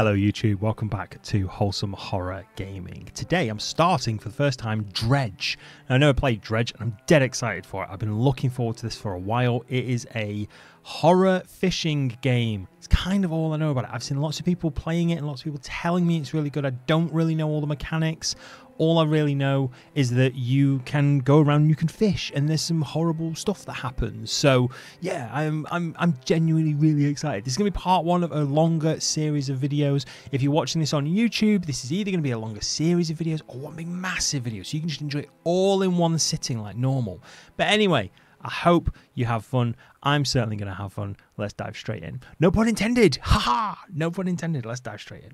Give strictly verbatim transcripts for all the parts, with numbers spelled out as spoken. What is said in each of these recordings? Hello YouTube, welcome back to Wholesome Horror Gaming. Today I'm starting for the first time Dredge. Now, I never played Dredge and I'm dead excited for it. I've been looking forward to this for a while. It is a horror fishing game. It's kind of all I know about it. I've seen lots of people playing it and lots of people telling me it's really good. I don't really know all the mechanics. All I really know is that you can go around and you can fish, and there's some horrible stuff that happens. So yeah, I'm I'm I'm genuinely really excited. This is gonna be part one of a longer series of videos. If you're watching this on YouTube, this is either gonna be a longer series of videos or one big massive video, so you can just enjoy it all in one sitting like normal. But anyway, I hope you have fun. I'm certainly going to have fun. Let's dive straight in. No pun intended. Haha. No pun intended. Let's dive straight in.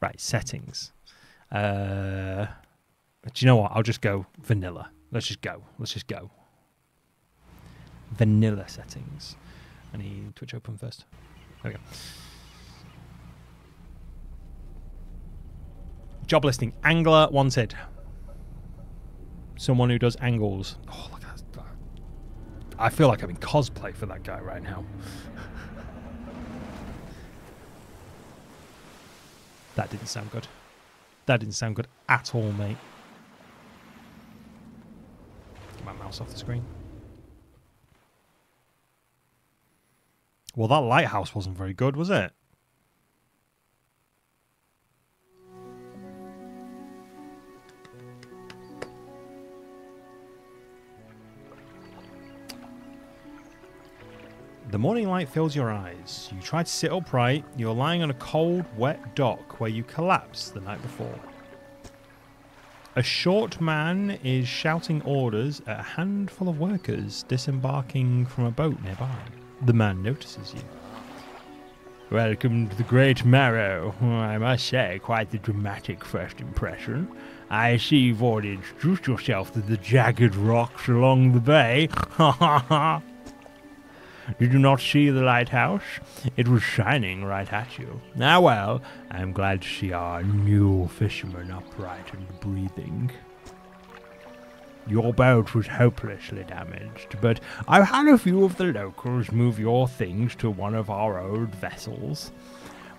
Right, settings. Uh, do you know what? I'll just go vanilla. Let's just go. Let's just go. Vanilla settings. I need Twitch open first. There we go. Job listing. Angler wanted. Someone who does angles. Oh, look at that. I feel like I'm in cosplay for that guy right now. That didn't sound good. That didn't sound good at all, mate. Get my mouse off the screen. Well, that lighthouse wasn't very good, was it? The morning light fills your eyes. You try to sit upright. You're lying on a cold, wet dock where you collapsed the night before. A short man is shouting orders at a handful of workers disembarking from a boat nearby. The man notices you. Welcome to the Great Marrow. I must say, quite the dramatic first impression. I see you've already introduced yourself to the jagged rocks along the bay. Ha ha ha! Did you not see the lighthouse? It was shining right at you. Ah well, I'm glad to see our new fisherman upright and breathing. Your boat was hopelessly damaged, but I've had a few of the locals move your things to one of our old vessels.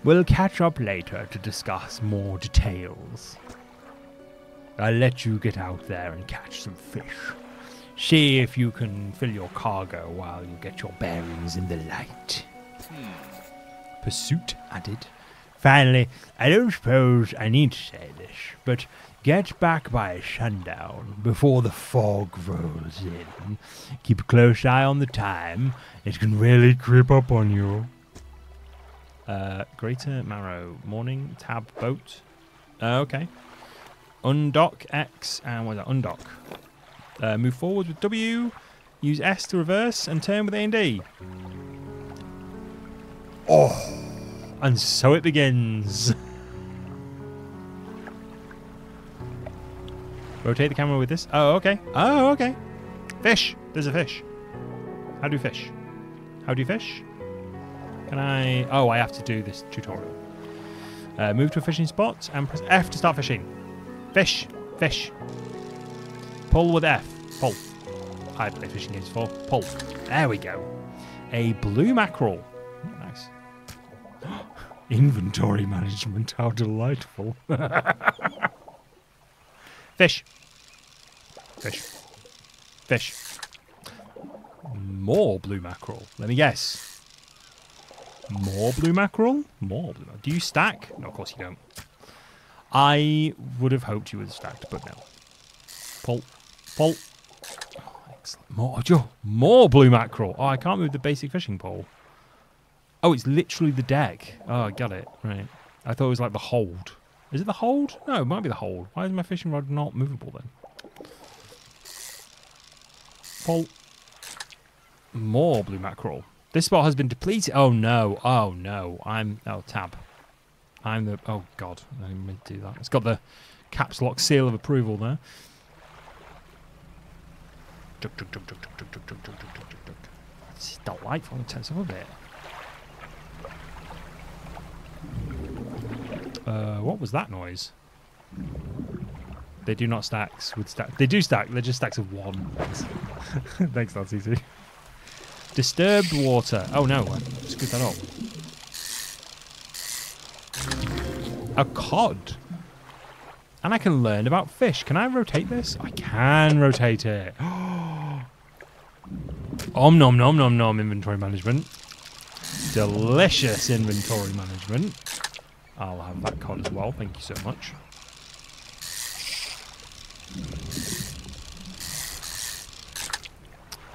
We'll catch up later to discuss more details. I'll let you get out there and catch some fish. See if you can fill your cargo while you get your bearings in the light. Hmm. Pursuit added. Finally, I don't suppose I need to say this, but get back by sundown before the fog rolls in. Keep a close eye on the time. It can really creep up on you. Uh, Greater Marrow. Morning. Tab. Boat. Uh, okay. Undock X. And what is that? Undock. Uh, move forward with W, use S to reverse, and turn with A and D. Oh! And so it begins! Rotate the camera with this. Oh, okay. Oh, okay. Fish! There's a fish. How do you fish? How do you fish? Can I... Oh, I have to do this tutorial. Uh, move to a fishing spot and press F to start fishing. Fish! Fish! Pull with F. Pull. I play fishing games for. Pull. There we go. A blue mackerel. Oh, nice. Inventory management. How delightful. Fish. Fish. Fish. More blue mackerel. Let me guess. More blue mackerel? More blue mackerel. Do you stack? No, of course you don't. I would have hoped you would have stacked, but no. Pull. Pull. Oh, excellent. More, more blue mackerel. Oh, I can't move the basic fishing pole. Oh, it's literally the deck. Oh, I got it. Right. I thought it was like the hold. Is it the hold? No, it might be the hold. Why is my fishing rod not movable then? Pull. More blue mackerel. This spot has been depleted. Oh, no. Oh, no. I'm... Oh, tab. I'm the... Oh, God. I didn't mean to do that. It's got the caps lock seal of approval there. It's delightful in terms of it. Uh, what was that noise? They do not stacks with stack. They do stack. They're just stacks of one. Thanks, that's easy. Disturbed water. Oh no! Screwed that up. a cod. And I can learn about fish. Can I rotate this? I can rotate it. Om nom nom nom nom inventory management. Delicious inventory management. I'll have that cod as well. Thank you so much.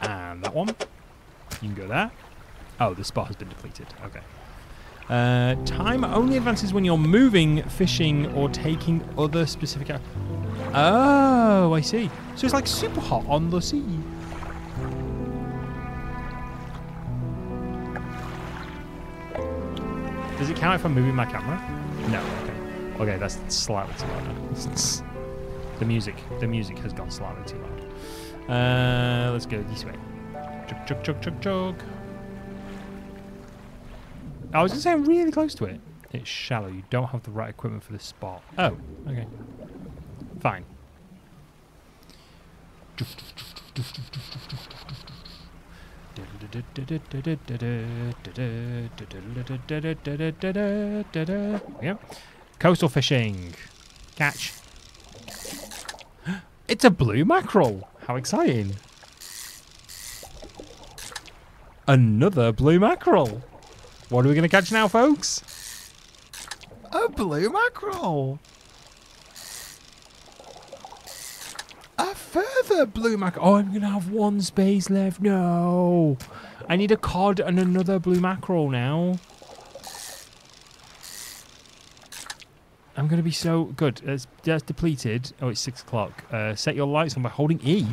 And that one. You can go there. Oh, the spot has been depleted. Okay. Uh, time only advances when you're moving, fishing, or taking other specific... Oh, I see. So it's like super hot on the sea. Does it count if I'm moving my camera? No, okay. Okay, that's slightly too loud. The music, the music has gone slightly too loud. Uh, let's go this way. Chug, chug, chug, chug, chug. I was going to say I'm really close to it. It's shallow. You don't have the right equipment for this spot. Oh, okay. Fine. Yeah. Coastal fishing. Catch. It's a blue mackerel. How exciting. Another blue mackerel. What are we going to catch now, folks? A blue mackerel. A further blue mackerel. Oh, I'm going to have one space left. No. I need a cod and another blue mackerel now. I'm going to be so good. That's, that's depleted. Oh, it's six o'clock. Uh, set your lights on by holding E.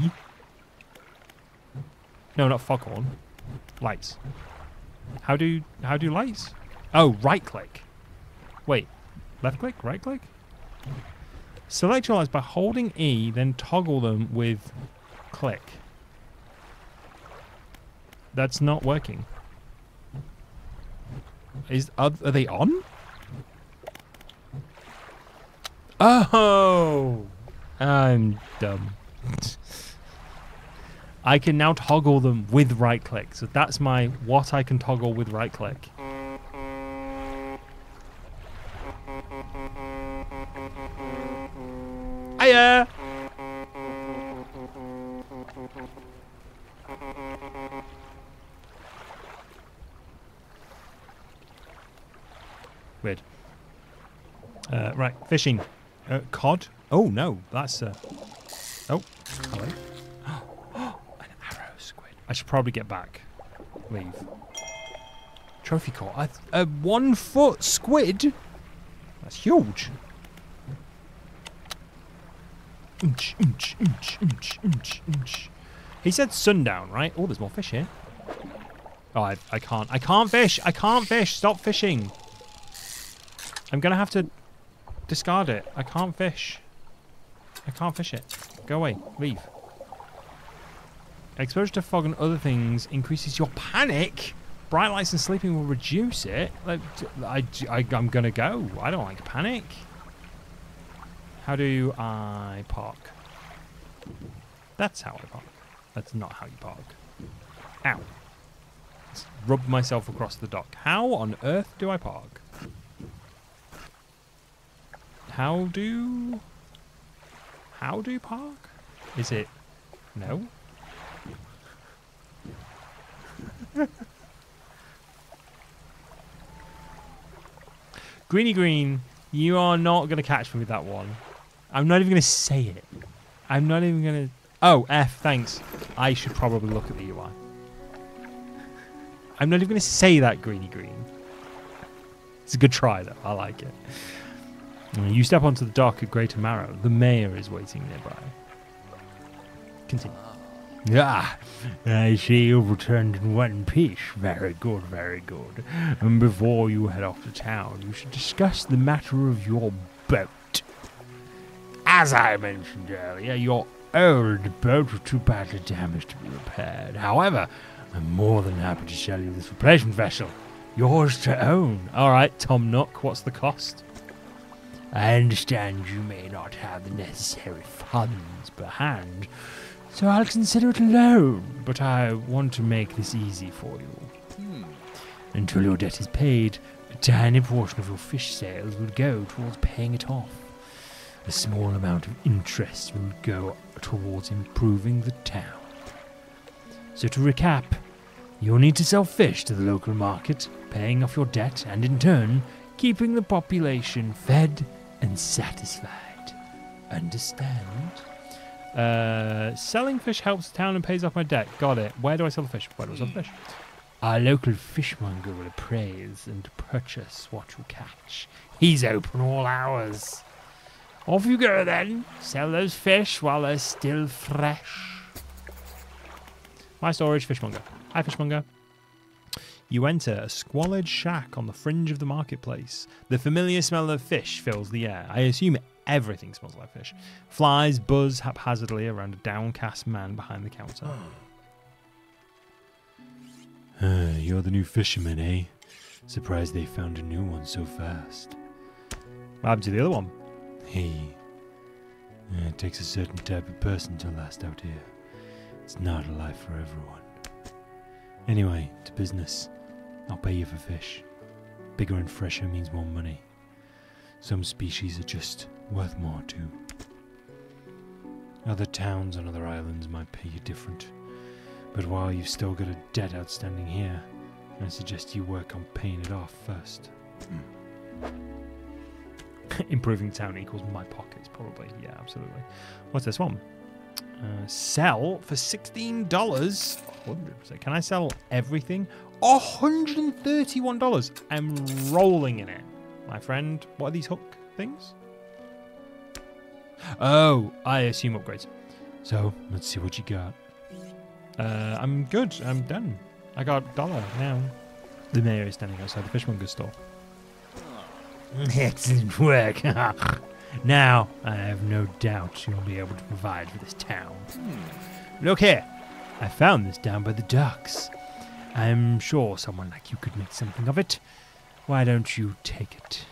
No, not foghorn. Lights. How do how do lights? Oh, right click. Wait, left click, right click. Select your lights by holding E, then toggle them with click. That's not working. Is are, are they on? Oh, I'm dumb. I can now toggle them with right click. So that's my what I can toggle with right click. Hiya! Weird. Uh, right, fishing. Uh, cod? Oh no, that's uh... oh, hello. I should probably get back. Leave. Trophy caught. A uh, one foot squid? That's huge. Inch, inch, inch, inch, inch, inch. He said sundown, right? Oh, there's more fish here. Oh, I, I can't. I can't fish. I can't fish. Stop fishing. I'm going to have to discard it. I can't fish. I can't fish it. Go away. Leave. Exposure to fog and other things increases your panic. Bright lights and sleeping will reduce it. Like, I, I, I'm going to go. I don't like panic. How do I park? That's how I park. That's not how you park. Ow. Just rubbed myself across the dock. How on earth do I park? How do... How do park? Is it... No? Greeny Green, you are not going to catch me with that one. I'm not even going to say it. I'm not even going to... Oh, F, thanks. I should probably look at the U I. I'm not even going to say that, Greeny Green. It's a good try, though. I like it. You step onto the dock at Great Marrow. The mayor is waiting nearby. Continue. Ah, I see you've returned in one piece. Very good, very good. And before you head off to town, you should discuss the matter of your boat. As I mentioned earlier, your old boat was too badly damaged to be repaired. However, I'm more than happy to sell you this replacement vessel. Yours to own. Alright, Tom Nook, what's the cost? I understand you may not have the necessary funds per hand, so I'll consider it a loan, but I want to make this easy for you. Hmm. Until your debt is paid, A tiny portion of your fish sales would go towards paying it off. A small amount of interest would go towards improving the town. So to recap, you'll need to sell fish to the local market, paying off your debt, and in turn, keeping the population fed and satisfied. Understand? Uh, selling fish helps the town and pays off my debt. Got it. Where do I sell the fish? Where do I sell the fish? Our local fishmonger will appraise and purchase what you catch. He's open all hours. Off you go then. Sell those fish while they're still fresh. My storage, fishmonger. Hi, fishmonger. You enter a squalid shack on the fringe of the marketplace. The familiar smell of fish fills the air. I assume everything smells like fish. Flies buzz haphazardly around a downcast man behind the counter. Uh, you're the new fisherman, eh? Surprised they found a new one so fast. What happened to the other one? Hey. Uh, it takes a certain type of person to last out here. It's not a life for everyone. Anyway, to business. I'll pay you for fish. Bigger and fresher means more money. Some species are just worth more too. Other towns on other islands might pay you different. But while you've still got a debt outstanding here, I suggest you work on paying it off first. Improving town equals my pockets, probably. Yeah, absolutely. What's this one? Uh, sell for sixteen dollars. one hundred percent. Can I sell everything? one hundred thirty-one dollars. I'm rolling in it. My friend, what are these hook things? Oh, I assume upgrades. So, let's see what you got. Uh, I'm good. I'm done. I got dollar now. The mayor is standing outside the fishmonger's store. Excellent work. Now, I have no doubt you'll be able to provide for this town. Hmm. Look here. I found this down by the docks. I'm sure someone like you could make something of it. Why don't you take it?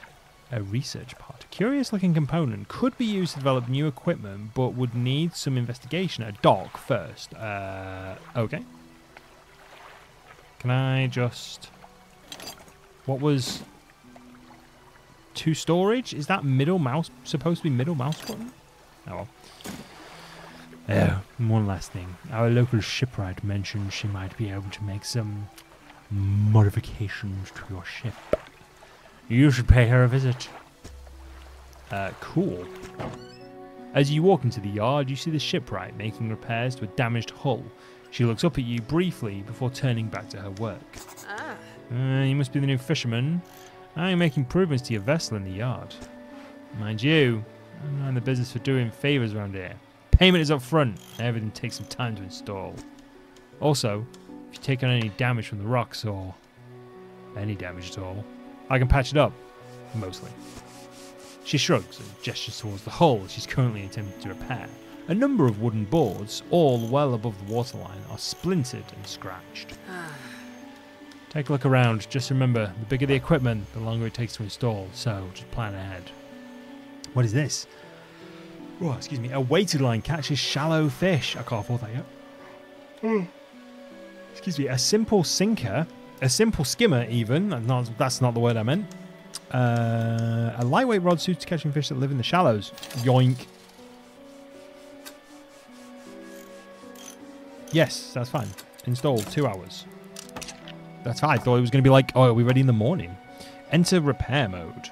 A research part. A curious-looking component could be used to develop new equipment, but would need some investigation at a dock first. Uh, okay. Can I just... What was... Two storage? Is that middle mouse supposed to be middle mouse button? Oh well. Oh, one last thing. Our local shipwright mentioned she might be able to make some modifications to your ship. You should pay her a visit. Uh, cool. As you walk into the yard, you see the shipwright making repairs to a damaged hull. She looks up at you briefly before turning back to her work. Ah. Uh, you must be the new fisherman. I make improvements to your vessel in the yard. Mind you, I'm not in the business for doing favours around here. Payment is up front, and everything takes some time to install. Also, if you take on any damage from the rocks or any damage at all, I can patch it up, mostly. She shrugs and gestures towards the hull she's currently attempting to repair. A number of wooden boards, all well above the waterline, are splintered and scratched. Take a look around. Just remember, the bigger the equipment, the longer it takes to install, so just plan ahead. What is this? Oh, excuse me. A weighted line catches shallow fish. I can't afford that yet. Mm. Excuse me. A simple sinker, a simple skimmer even, that's not, that's not the word I meant. Uh, a lightweight rod suited to catching fish that live in the shallows. Yoink. Yes, that's fine. Installed, two hours. That's how I thought it was going to be like, oh, are we ready in the morning? Enter repair mode.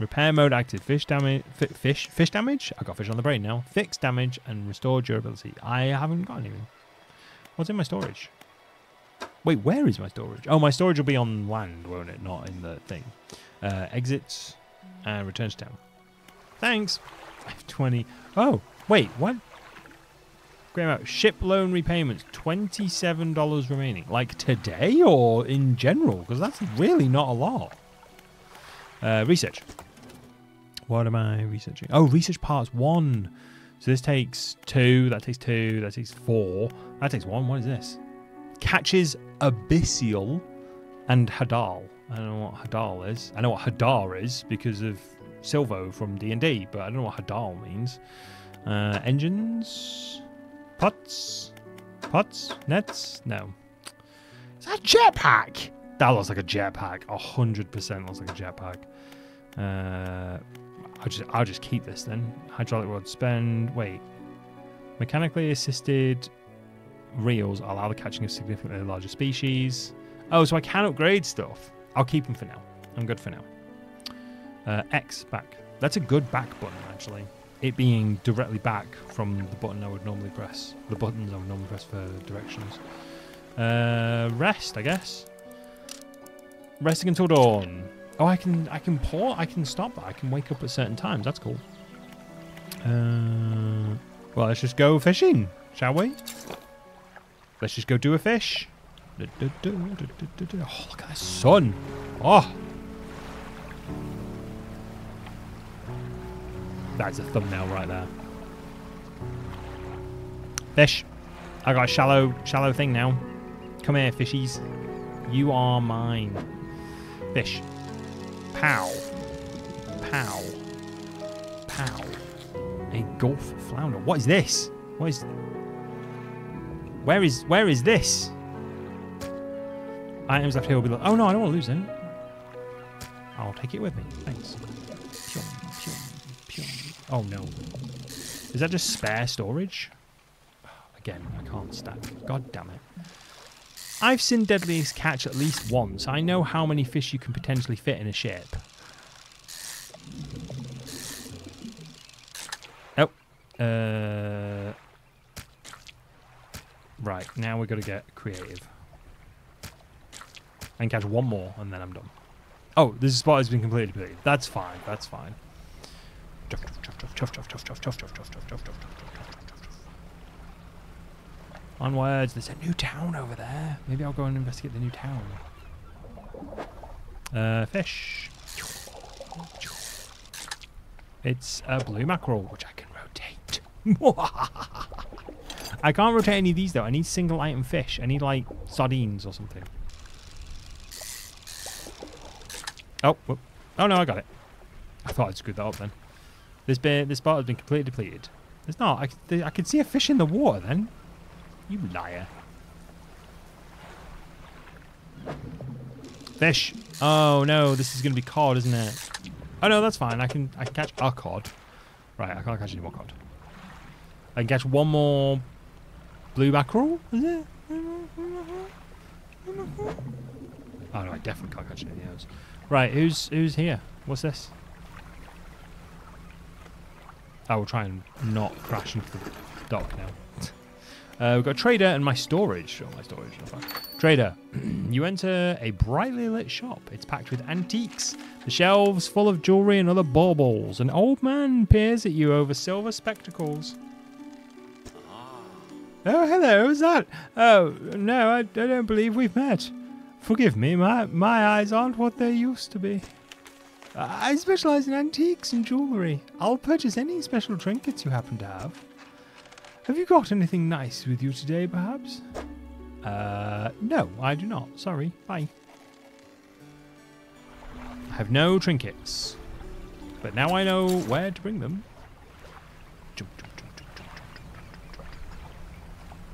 Repair mode active. Fish damage. Fish fish damage? I got fish on the brain now. Fix damage and restore durability. I haven't got anything. What's in my storage? Wait, where is my storage? Oh, my storage will be on land, won't it? Not in the thing. Uh, exits and return to town. Thanks. five twenty. Oh, wait, what? Ship loan repayments, twenty-seven dollars remaining. Like today or in general? Because that's really not a lot. Uh, research. What am I researching? Oh, research parts one. So this takes two. That takes two. That takes four. That takes one. What is this? Catches abyssal and hadal. I don't know what hadal is. I know what hadar is because of Silvo from D and D, but I don't know what hadal means. Uh, engines... Pots? Pots? Nets? No. Is that a jetpack? That looks like a jetpack. A hundred percent looks like a jetpack. Uh, I'll just I'll just keep this then. Hydraulic rod spend. Wait. Mechanically assisted reels allow the catching of significantly larger species. Oh, so I can upgrade stuff. I'll keep them for now. I'm good for now. Uh, X back. That's a good back button actually. It being directly back from the button I would normally press. The buttons I would normally press for directions. Uh, rest, I guess. Resting until dawn. Oh, I can I can pause. I can stop that. I can wake up at certain times. That's cool. Uh, well, let's just go fishing, shall we? Let's just go do a fish. Oh, look at the sun. Oh. That's a thumbnail right there. Fish. I got a shallow, shallow thing now. Come here, fishies. You are mine. Fish. Pow. Pow. Pow. A golf flounder. What is this? What is... Where is... Where is this? Items left here will be... Like, oh, no, I don't want to lose it. I'll take it with me. Thanks. Pyong, pyong, pyong. Oh, no. Is that just spare storage? Again, I can't stack. God damn it. I've seen Deadliest Catch at least once. I know how many fish you can potentially fit in a ship. Oh. Uh, right, now we've got to get creative. And catch one more, and then I'm done. Oh, this spot has been completely depleted. That's fine, that's fine. Onwards, there's a new town over there. Maybe I'll go and investigate the new town. Uh, fish. It's a blue mackerel, which I can rotate. I can't rotate any of these, though. I need single item fish. I need, like, sardines or something. Oh, whoop. Oh, no, I got it. I thought I'd screwed that up, then. This bit, this part has been completely depleted. There's not. I, there, I can see a fish in the water, then. You liar. Fish. Oh no, this is gonna be cod, isn't it? Oh no, that's fine. I can I can catch a cod. Right, I can't catch any more cod. I can catch one more blue mackerel, is it? Oh no, I definitely can't catch any of those. Right, who's who's here? What's this? I will try and not crash into the dock now. Uh, we've got a trader and my storage. Oh, my storage. Trader, you enter a brightly lit shop. It's packed with antiques, the shelves full of jewelry and other baubles. An old man peers at you over silver spectacles. Oh, hello, who's that? Oh, no, I, I don't believe we've met. Forgive me, my, my eyes aren't what they used to be. I specialize in antiques and jewelry. I'll purchase any special trinkets you happen to have. Have you got anything nice with you today, perhaps? Uh, no, I do not. Sorry. Bye. I have no trinkets. But now I know where to bring them.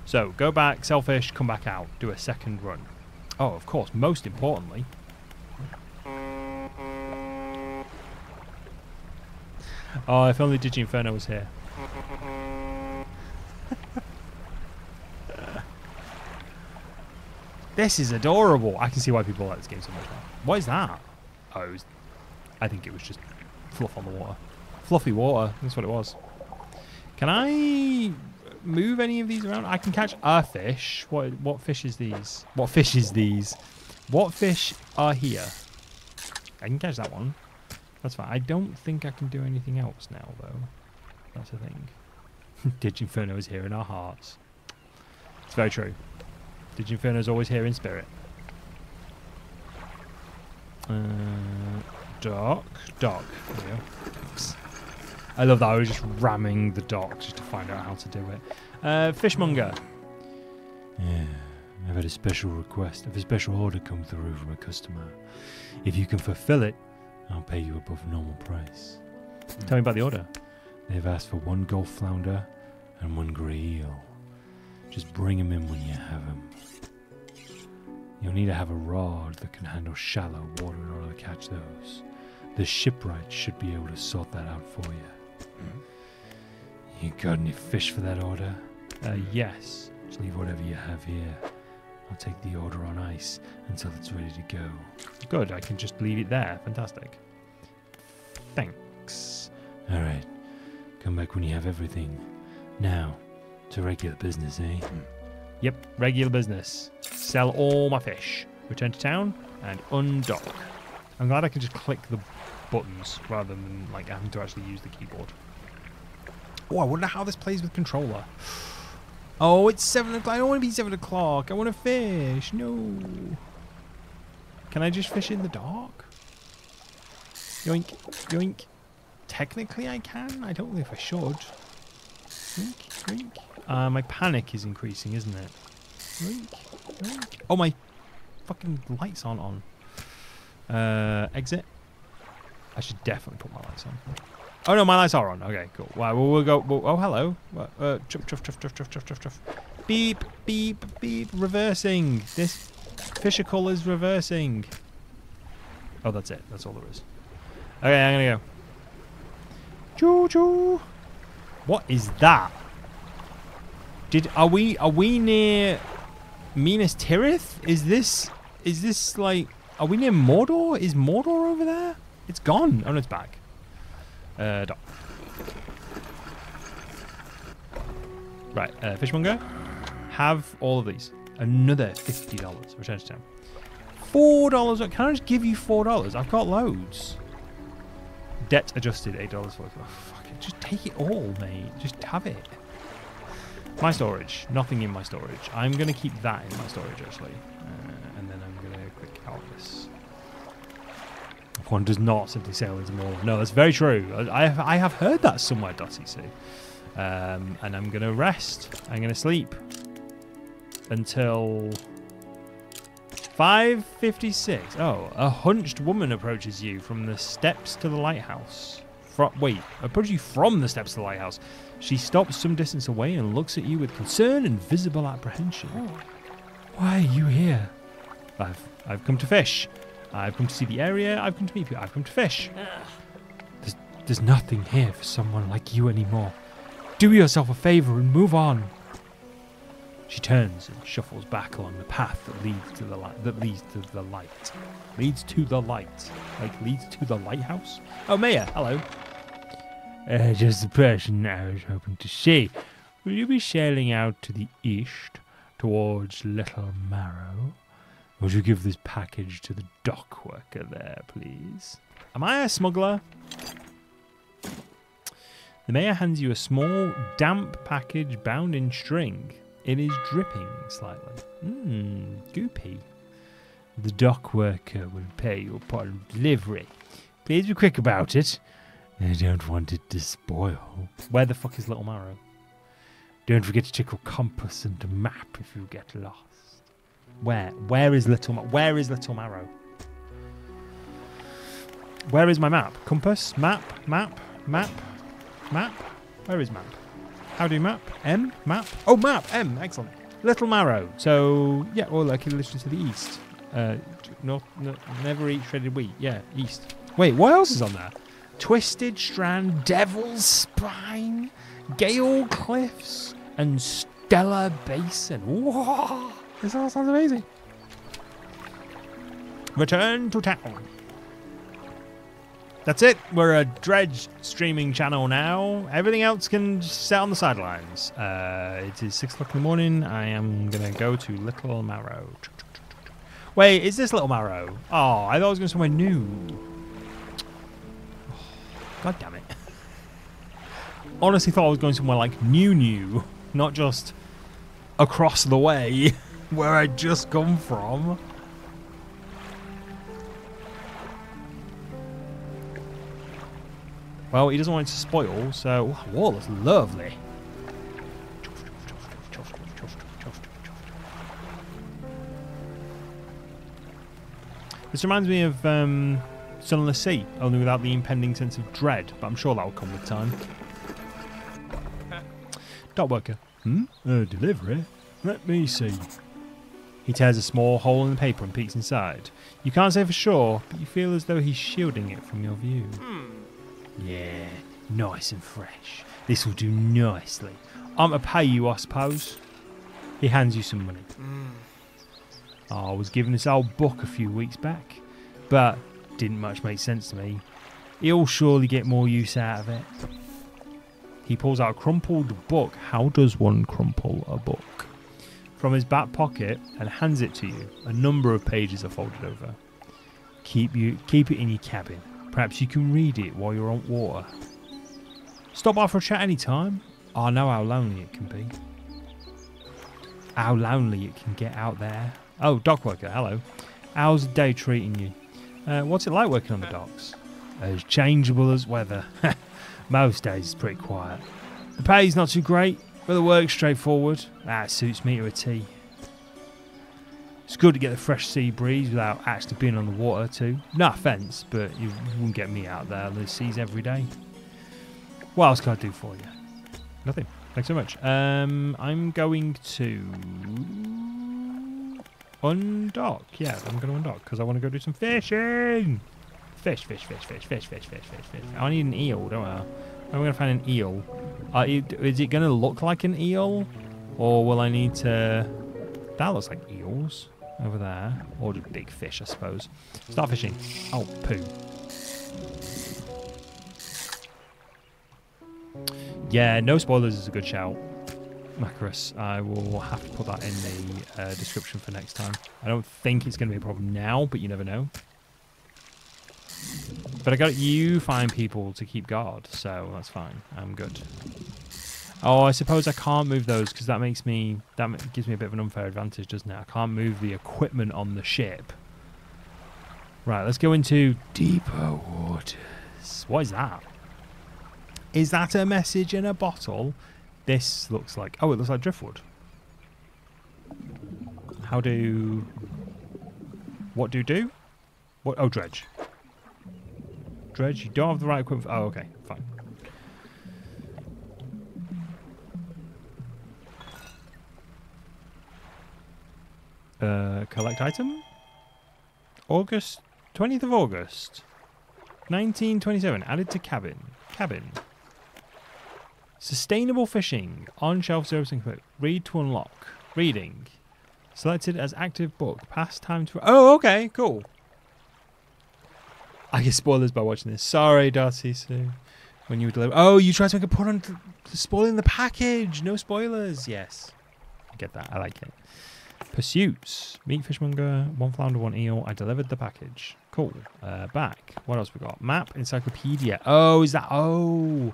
So, go back, sell fish, come back out. Do a second run. Oh, of course, most importantly... Oh, if only Digi Inferno was here. This is adorable. I can see why people like this game so much now. What is that? Oh, it was, I think it was just fluff on the water. Fluffy water. That's what it was. Can I move any of these around? I can catch a fish. What what fish is these? What fish is these? What fish are here? I can catch that one. That's fine. I don't think I can do anything else now, though. That's the thing. Diginferno is here in our hearts. It's very true. Diginferno is always here in spirit. Uh, dock, dock. There we go. I love that. I was just ramming the dock just to find out how to do it. Uh, fishmonger. Yeah, I've had a special request, of a special order come through from a customer. If you can fulfill it, I'll pay you above normal price. Mm. Tell me about the order. They've asked for one golf flounder and one grey eel. Just bring them in when you have them. You'll need to have a rod that can handle shallow water in order to catch those. The shipwright should be able to sort that out for you. You got any fish for that order? Uh, yes. Just leave whatever you have here. I'll take the order on ice until it's ready to go. Good, I can just leave it there. Fantastic. Thanks. Alright. Come back when you have everything. Now, to regular business, eh? Yep, regular business. Sell all my fish. Return to town and undock. I'm glad I can just click the buttons rather than like having to actually use the keyboard. Oh, I wonder how this plays with controller. Oh, it's seven o'clock. I don't want to be seven o'clock. I want to fish. No. Can I just fish in the dark? Yoink. Yoink. Technically, I can. I don't know if I should. Yoink. Yoink. Uh, my panic is increasing, isn't it? Yoink. Yoink. Oh, my fucking lights aren't on. Uh, exit. I should definitely put my lights on. Oh no, my lights are on. Okay, cool. Well, we'll go. We'll, oh, hello. Uh, chuff, chuff, chuff, chuff, chuff, chuff, chuff, chuff. Beep, beep, beep. Reversing. This fishicle is reversing. Oh, that's it. That's all there is. Okay, I'm gonna go. Choo choo. What is that? Did are we are we near Minas Tirith? Is this is this like? Are we near Mordor? Is Mordor over there? It's gone. Oh, no, it's back. Uh, dock. Right, uh, fishmonger. Have all of these. Another fifty dollars. Return to town. four dollars. Can I just give you four dollars? I've got loads. Debt adjusted, eight dollars. Oh, fuck it. Just take it all, mate. Just have it. My storage. Nothing in my storage. I'm going to keep that in my storage, actually. Uh, and then I'm going to click out of this. One does not simply sail into more. No, that's very true. I have, I have heard that somewhere, .cc. Um, and I'm going to rest. I'm going to sleep until five fifty-six. Oh, a hunched woman approaches you from the steps to the lighthouse. From, wait, approaches you from the steps to the lighthouse. She stops some distance away and looks at you with concern and visible apprehension. Why are you here? I've, I've come to fish. I've come to see the area, I've come to meet people, I've come to fish. There's, there's nothing here for someone like you anymore. Do yourself a favor and move on. She turns and shuffles back along the path that leads to the light. That leads to the light. Leads to the light. Like, leads to the lighthouse? Oh, Maya, hello. Uh, just the person I was hoping to see. Will you be sailing out to the east, towards Little Marrow? Would you give this package to the dock worker there, please? Am I a smuggler? The mayor hands you a small, damp package bound in string. It is dripping slightly. Mmm, goopy. The dock worker will pay you upon delivery. Please be quick about it. I don't want it to spoil. Where the fuck is Little Marrow? Don't forget to check your compass and a map if you get lost. Where? Where is Little Marrow? Where is Little Marrow? Where is my map? Compass? Map? Map? Map? Map? Where is map? How do you map? M? Map? Oh, map! M! Excellent. Little Marrow. So, yeah, well, like, literally to the east. Uh, north, north, never eat shredded wheat. Yeah, east. Wait, what else is on there? Twisted Strand, Devil's Spine, Gale Cliffs, and Stellar Basin. Whoa! This all sounds amazing. Return to town. That's it. We're a Dredge streaming channel now. Everything else can just sit on the sidelines. Uh, it is six o'clock in the morning. I am going to go to Little Marrow. Wait, is this Little Marrow? Oh, I thought I was going somewhere new. Oh, God damn it. Honestly thought I was going somewhere like new new. Not just across the way. Where I just come from. Well, he doesn't want it to spoil, so... Whoa, that's lovely. This reminds me of um, Sunless Sea, only without the impending sense of dread, but I'm sure that will come with time. Dock worker. Hmm? Uh, delivery? Let me see. He tears a small hole in the paper and peeks inside. You can't say for sure, but you feel as though he's shielding it from your view. Mm. Yeah, nice and fresh. This will do nicely. I'm to pay you, I suppose. He hands you some money. Mm. I was given this old book a few weeks back, but didn't much make sense to me. He'll surely get more use out of it. He pulls out a crumpled book. How does one crumple a book? From his back pocket and hands it to you. A number of pages are folded over. Keep you, keep it in your cabin. Perhaps you can read it while you're on water. Stop by for a chat any time. I know how lonely it can be. How lonely it can get out there. Oh, dock worker, hello. How's the day treating you? Uh, what's it like working on the docks? As changeable as weather. Most days it's pretty quiet. The pay's not too great, but the work's straightforward. That suits me to a T. It's good to get the fresh sea breeze without actually being on the water too. No offence, but you wouldn't get me out there. The seas every day. What else can I do for you? Nothing. Thanks so much. Um, I'm going to undock. Yeah, I'm going to undock because I want to go do some fishing. Fish, fish, fish, fish, fish, fish, fish, fish, fish. I need an eel, don't I? I'm going to find an eel. Uh, is it going to look like an eel? Or will I need to... That looks like eels over there. Or just big fish, I suppose. Start fishing. Oh, poo. Yeah, no spoilers is a good shout. Macarus, I will have to put that in the uh, description for next time. I don't think it's going to be a problem now, but you never know. But I got you find people to keep guard, so that's fine. I'm good. Oh, I suppose I can't move those because that makes me that gives me a bit of an unfair advantage, doesn't it? I can't move the equipment on the ship. Right, let's go into deeper waters. What is that? Is that a message in a bottle? This looks like oh, it looks like driftwood. How do what do do? What oh, dredge. Dredge, you don't have the right equipment. For, oh, okay, fine. Uh, collect item. August twentieth of August, nineteen twenty-seven. Added to cabin. Cabin. Sustainable fishing on shelf service and equipment. Read to unlock. Reading. Selected as active book. Past time to. Oh, okay, cool. I get spoilers by watching this. Sorry, Darcy Sue. When you deliver, oh, you tried to make a pun on spoiling the package. No spoilers. Yes, I get that. I like it. Pursuits: meat fishmonger, one flounder, one eel. I delivered the package. Cool. Uh, back. What else we got? Map, encyclopedia. Oh, is that? Oh,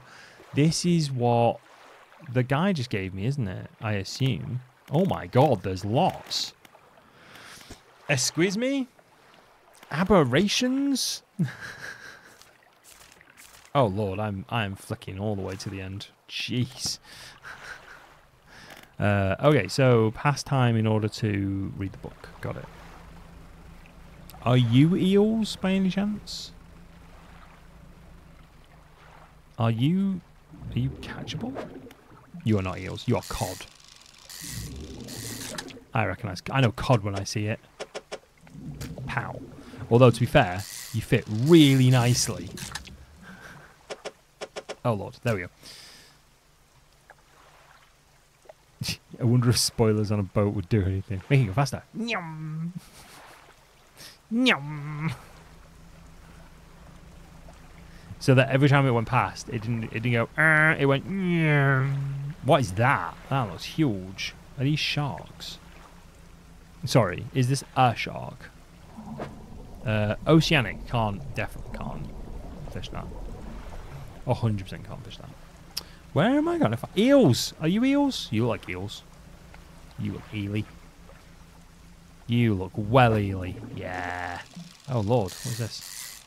this is what the guy just gave me, isn't it? I assume. Oh my God, there's lots. Excuse me. Aberrations. Oh Lord, I'm I'm flicking all the way to the end. Jeez. Uh, okay, so pass time in order to read the book. Got it. Are you eels by any chance? Are you are you catchable? You are not eels. You are cod. I recognise. I know cod when I see it. Pow. Although, to be fair, you fit really nicely. Oh, Lord. There we go. I wonder if spoilers on a boat would do anything. Making it go faster. Nyum. Nyum. So that every time it went past, it didn't, it didn't go... Uh, it went... Nyum. What is that? That looks huge. Are these sharks? Sorry. Is this a shark? Uh, oceanic, can't, definitely can't fish that. one hundred percent can't fish that. Where am I going to find eels? Are you eels? You look like eels. You look eely. You look well eely. Yeah. Oh Lord, what's this?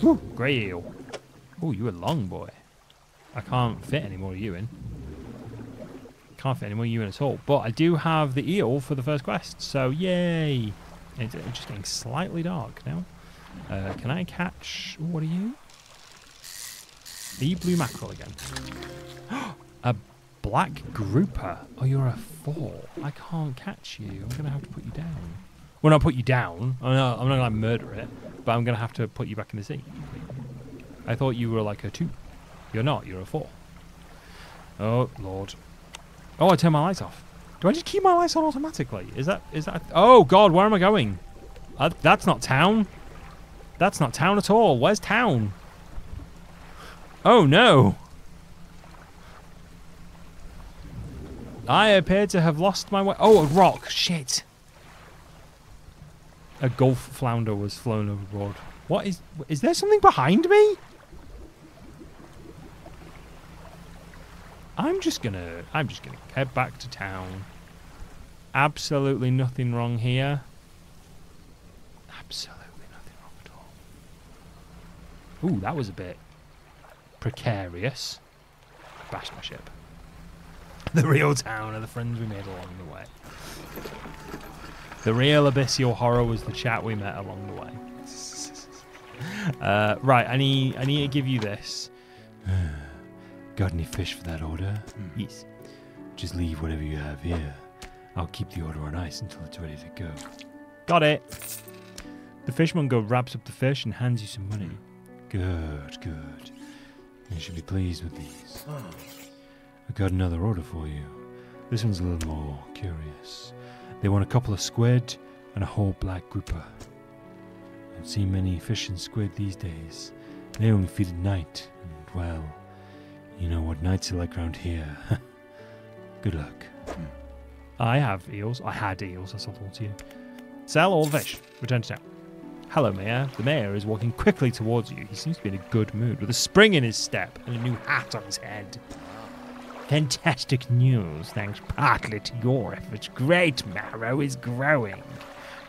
Woo, grey eel. Oh, you a long boy. I can't fit any more of you in. Can't fit any more of you in at all. But I do have the eel for the first quest, so yay. It's just getting slightly dark now. Uh, can I catch... What are you? The blue mackerel again. A Black grouper. Oh, you're a four. I can't catch you. I'm going to have to put you down. Well, not put you down. I'm not, I'm not going to murder it, but I'm going to have to put you back in the sea. I thought you were like a two. You're not. You're a four. Oh, Lord. Oh, I turned my lights off. Do I just keep my lights on automatically? Is that... Is that... Oh, God, where am I going? Uh, that's not town. That's not town at all. Where's town? Oh, no. I appear to have lost my way. Oh, a rock. Shit. A gulf flounder was flown overboard. What is... Is there something behind me? I'm just gonna, I'm just gonna head back to town. Absolutely nothing wrong here. Absolutely nothing wrong at all. Ooh, that was a bit precarious. I bashed my ship. The real town are the friends we made along the way. The real abyssal horror was the chat we met along the way. uh, right, I need, I need to give you this. Got any fish for that order? Mm. Yes. Just leave whatever you have here. I'll keep the order on ice until it's ready to go. Got it. The fishmonger wraps up the fish and hands you some money. Good, good. You should be pleased with these. Oh. I got another order for you. This one's a little more curious. They want a couple of squid and a whole black grouper. I don't see many fish and squid these days. They only feed at night, and well, you know what nights are like around here. Good luck. I have eels. I had eels, that's all to you. Sell all the fish. Return to town. Hello, Mayor. The Mayor is walking quickly towards you. He seems to be in a good mood, with a spring in his step and a new hat on his head. Fantastic news, thanks partly to your efforts. Great Marrow is growing.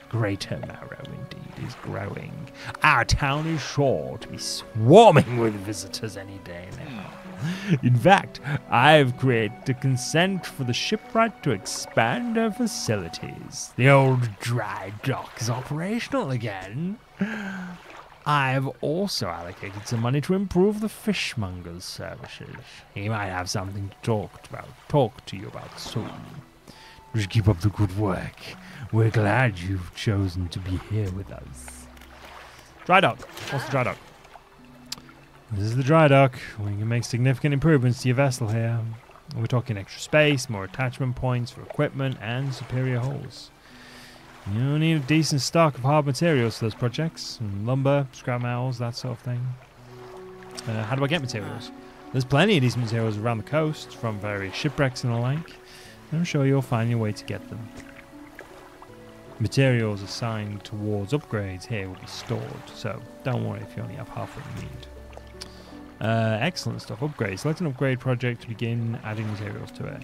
Greater Marrow, indeed, is growing. Our town is sure to be swarming with visitors any day now. In fact, I've created a consent for the shipwright to expand our facilities. The old dry dock is operational again. I've also allocated some money to improve the fishmonger's services. He might have something to talk about, talk to you about soon. Just keep up the good work. We're glad you've chosen to be here with us. Dry dock. What's the dry dock? This is the dry dock. We can make significant improvements to your vessel here. We're talking extra space, more attachment points for equipment, and superior hulls. You'll need a decent stock of hard materials for those projects. Lumber, scrap metals, that sort of thing. Uh, how do I get materials? There's plenty of these materials around the coast, from various shipwrecks and the like. I'm sure you'll find your way to get them. Materials assigned towards upgrades here will be stored, so don't worry if you only have half what you need. Uh, excellent stuff. Upgrade. Select an upgrade project to begin adding materials to it.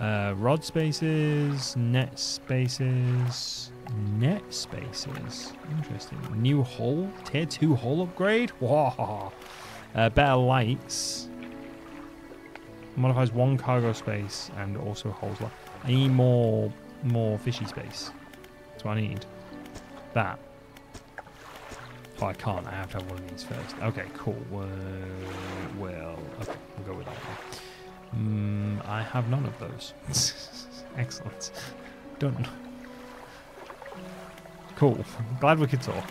Uh, rod spaces, net spaces, net spaces. Interesting. New hull? Tier two hull upgrade? Whoa. Uh, better lights. Modifies one cargo space and also holds light. I need more, more fishy space. That's what I need. That. Oh, I can't. I have to have one of these first. Okay, cool. Uh, well, okay, we'll go with that one. Mm, I have none of those. Excellent. Done. Cool. Glad we could talk.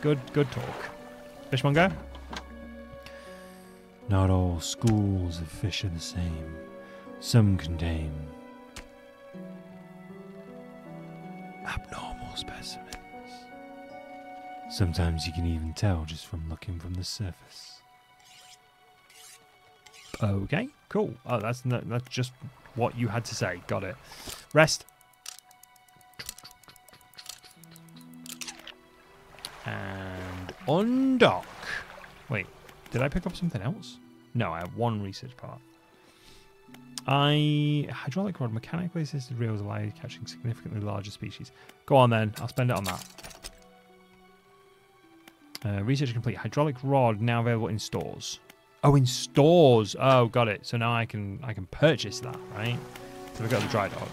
Good, good talk. Fishmonger? Not all schools of fish are the same. Some contain abnormal specimens. Sometimes you can even tell just from looking from the surface. Okay, cool. Oh, that's no, that's just what you had to say. Got it. Rest. And undock. Wait, did I pick up something else? No, I have one research part. I hydraulic rod mechanically assisted reels allow catching significantly larger species. Go on then, I'll spend it on that. Uh, research complete. Hydraulic rod now available in stores. Oh, in stores. Oh, got it. So now I can I can purchase that, right? So we got the dry dock.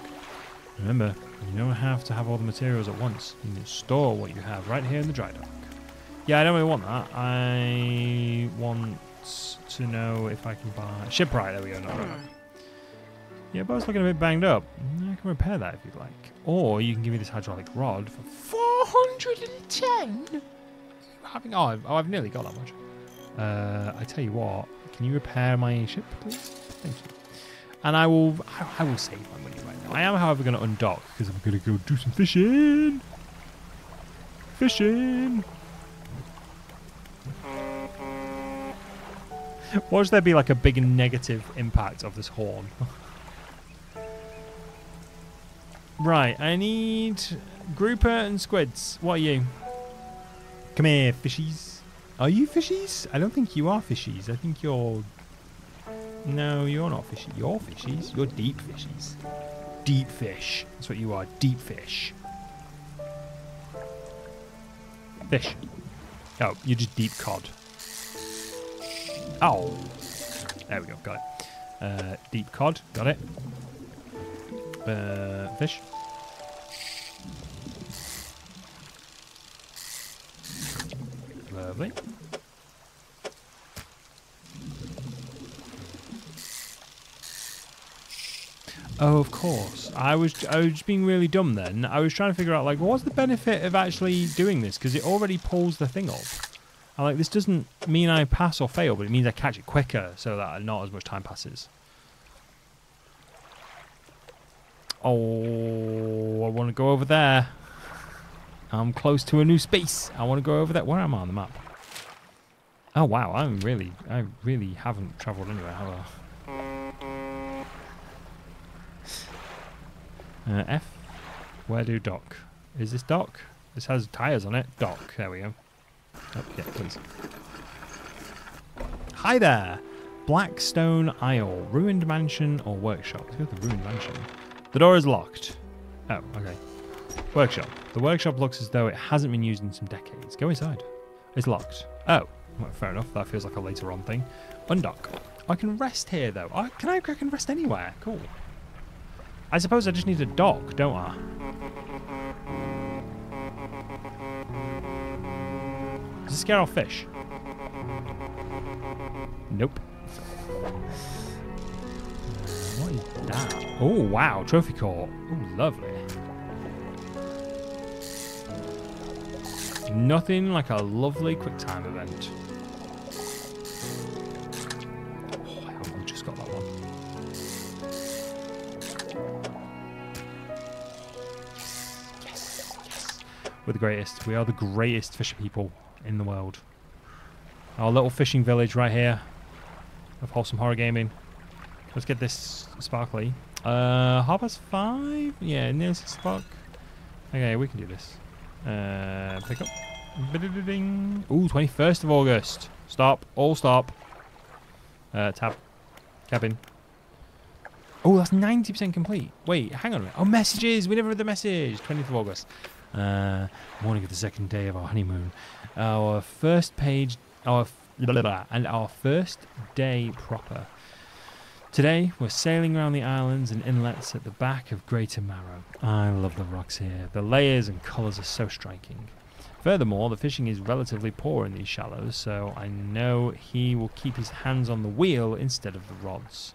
Remember, you don't have to have all the materials at once. You can store what you have right here in the dry dock. Yeah, I don't really want that. I want to know if I can buy shipwright. There we go. No, no, no. Yeah, boat's looking a bit banged up. I can repair that if you'd like. Or you can give me this hydraulic rod for four hundred and ten. Having, oh, I've, oh, I've nearly got that much. Uh, I tell you what, can you repair my ship, please? Thank you. And I will, I, I will save my money right now. I am, however, going to undock because I'm going to go do some fishing. Fishing. What should there be like a big negative impact of this horn? Right, I need grouper and squids. What are you? Come here, fishies. Are you fishies? I don't think you are fishies. I think you're... No, you're not fishy. You're fishies. You're deep fishies. Deep fish. That's what you are. Deep fish. Fish. Oh, you're just deep cod. Oh. There we go. Got it. Uh, deep cod. Got it. Uh, fish. Lovely. Oh, of course. I was I was being really dumb then. I was trying to figure out like, well, what's the benefit of actually doing this? Because it already pulls the thing up. I like this doesn't mean I pass or fail, but it means I catch it quicker, so that not as much time passes. Oh, I want to go over there. I'm close to a new space. I want to go over there. Where am I on the map? Oh, wow. I'm really, I really haven't traveled anywhere, have I? Uh, F. Where do dock? Is this dock? This has tires on it. Dock. There we go. Oh, yeah, please. Hi there. Blackstone Isle. Ruined mansion or workshop? Let's go with the ruined mansion. The door is locked. Oh, okay. Workshop. The workshop looks as though it hasn't been used in some decades. Go inside. It's locked. Oh, well, fair enough. That feels like a later on thing. Undock. I can rest here, though. I, can I, I can rest anywhere. Cool. I suppose I just need a dock, don't I? Does it scare off fish? Nope. What is that? Oh, wow. Trophy core. Oh, lovely. Nothing like a lovely quick time event. Oh, I haven't just got that one. Yes, yes, yes. We're the greatest. We are the greatest fisher people in the world. Our little fishing village right here of Wholesome Horror Gaming. Let's get this sparkly. Uh, Harvest five? Yeah, near six o'clock. Okay, we can do this. Uh, pick up. Ooh, twenty-first of August. Stop. All stop. Uh, tab. Cabin. Oh, that's ninety percent complete. Wait, hang on a minute. Oh, messages! We never read the message! twentieth of August. Uh, morning of the second day of our honeymoon. Our first page... Our... Blah, blah, blah, and our first day proper. Today, we're sailing around the islands and inlets at the back of Greater Marrow. I love the rocks here. The layers and colours are so striking. Furthermore, the fishing is relatively poor in these shallows, so I know he will keep his hands on the wheel instead of the rods.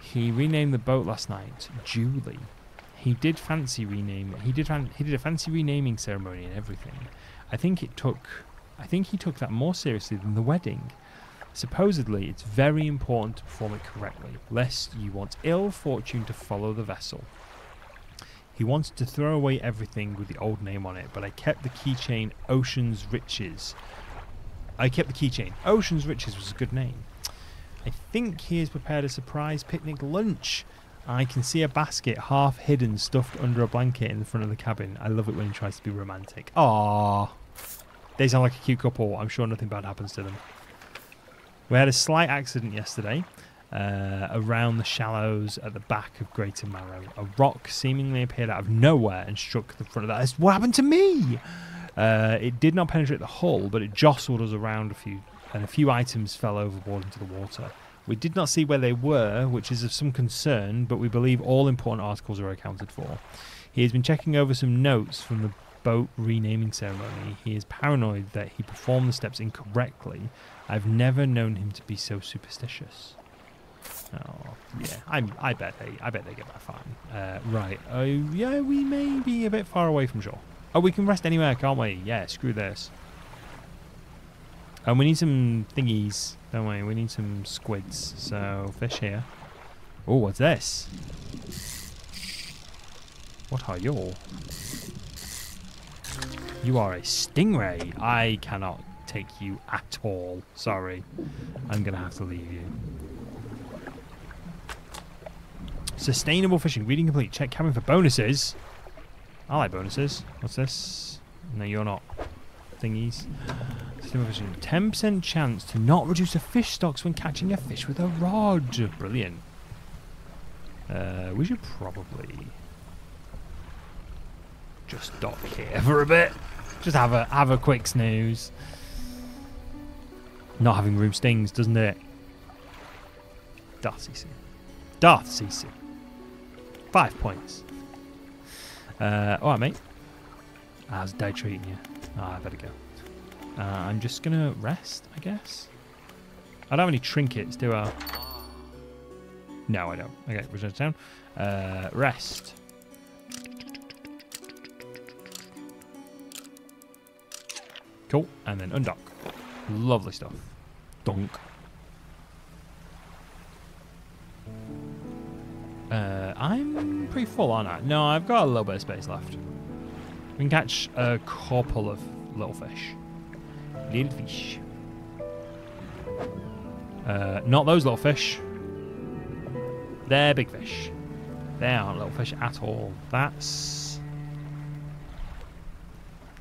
He renamed the boat last night, Julie. He did fancy rename. He did. He did a fancy renaming ceremony and everything. I think it took. I think he took that more seriously than the wedding. Supposedly, it's very important to perform it correctly, lest you want ill fortune to follow the vessel. He wanted to throw away everything with the old name on it, but I kept the keychain Ocean's Riches. I kept the keychain. Ocean's Riches was a good name. I think he has prepared a surprise picnic lunch. I can see a basket half hidden, stuffed under a blanket in the front of the cabin. I love it when he tries to be romantic. Aww. They sound like a cute couple. I'm sure nothing bad happens to them. We had a slight accident yesterday uh, around the shallows at the back of Greater Marrow. A rock seemingly appeared out of nowhere and struck the front of that. That's what happened to me! Uh, it did not penetrate the hull, but it jostled us around a few, and a few items fell overboard into the water. We did not see where they were, which is of some concern, but we believe all important articles are accounted for. He has been checking over some notes from the boat renaming ceremony. He is paranoid that he performed the steps incorrectly. I've never known him to be so superstitious. Oh, yeah. I I bet they I bet they get back fine. Uh, right. Oh, yeah. We may be a bit far away from shore. Oh, we can rest anywhere, can't we? Yeah. Screw this. And we need some thingies, don't we? We need some squids. So fish here. Oh, what's this? What are you? You are a stingray. I cannot take you at all. Sorry. I'm gonna have to leave you. Sustainable fishing. Reading complete. Check cabin for bonuses. I like bonuses. What's this? No, you're not. Thingies. Sustainable fishing. ten percent chance to not reduce the fish stocks when catching a fish with a rod. Brilliant. Uh, we should probably just dock here for a bit. Just have a have a quick snooze. Not having room stings, doesn't it? Darth C C. Darth C C. Five points. Uh, all right, mate. How's day treating you? Ah, oh, I better go. Uh, I'm just gonna rest, I guess. I don't have any trinkets, do I? No, I don't. Okay, return to town. Uh, rest. Cool, and then undock. Lovely stuff. Dunk. Uh, I'm pretty full, aren't I? No, I've got a little bit of space left. We can catch a couple of little fish. Little fish. Uh, not those little fish. They're big fish. They aren't little fish at all. That's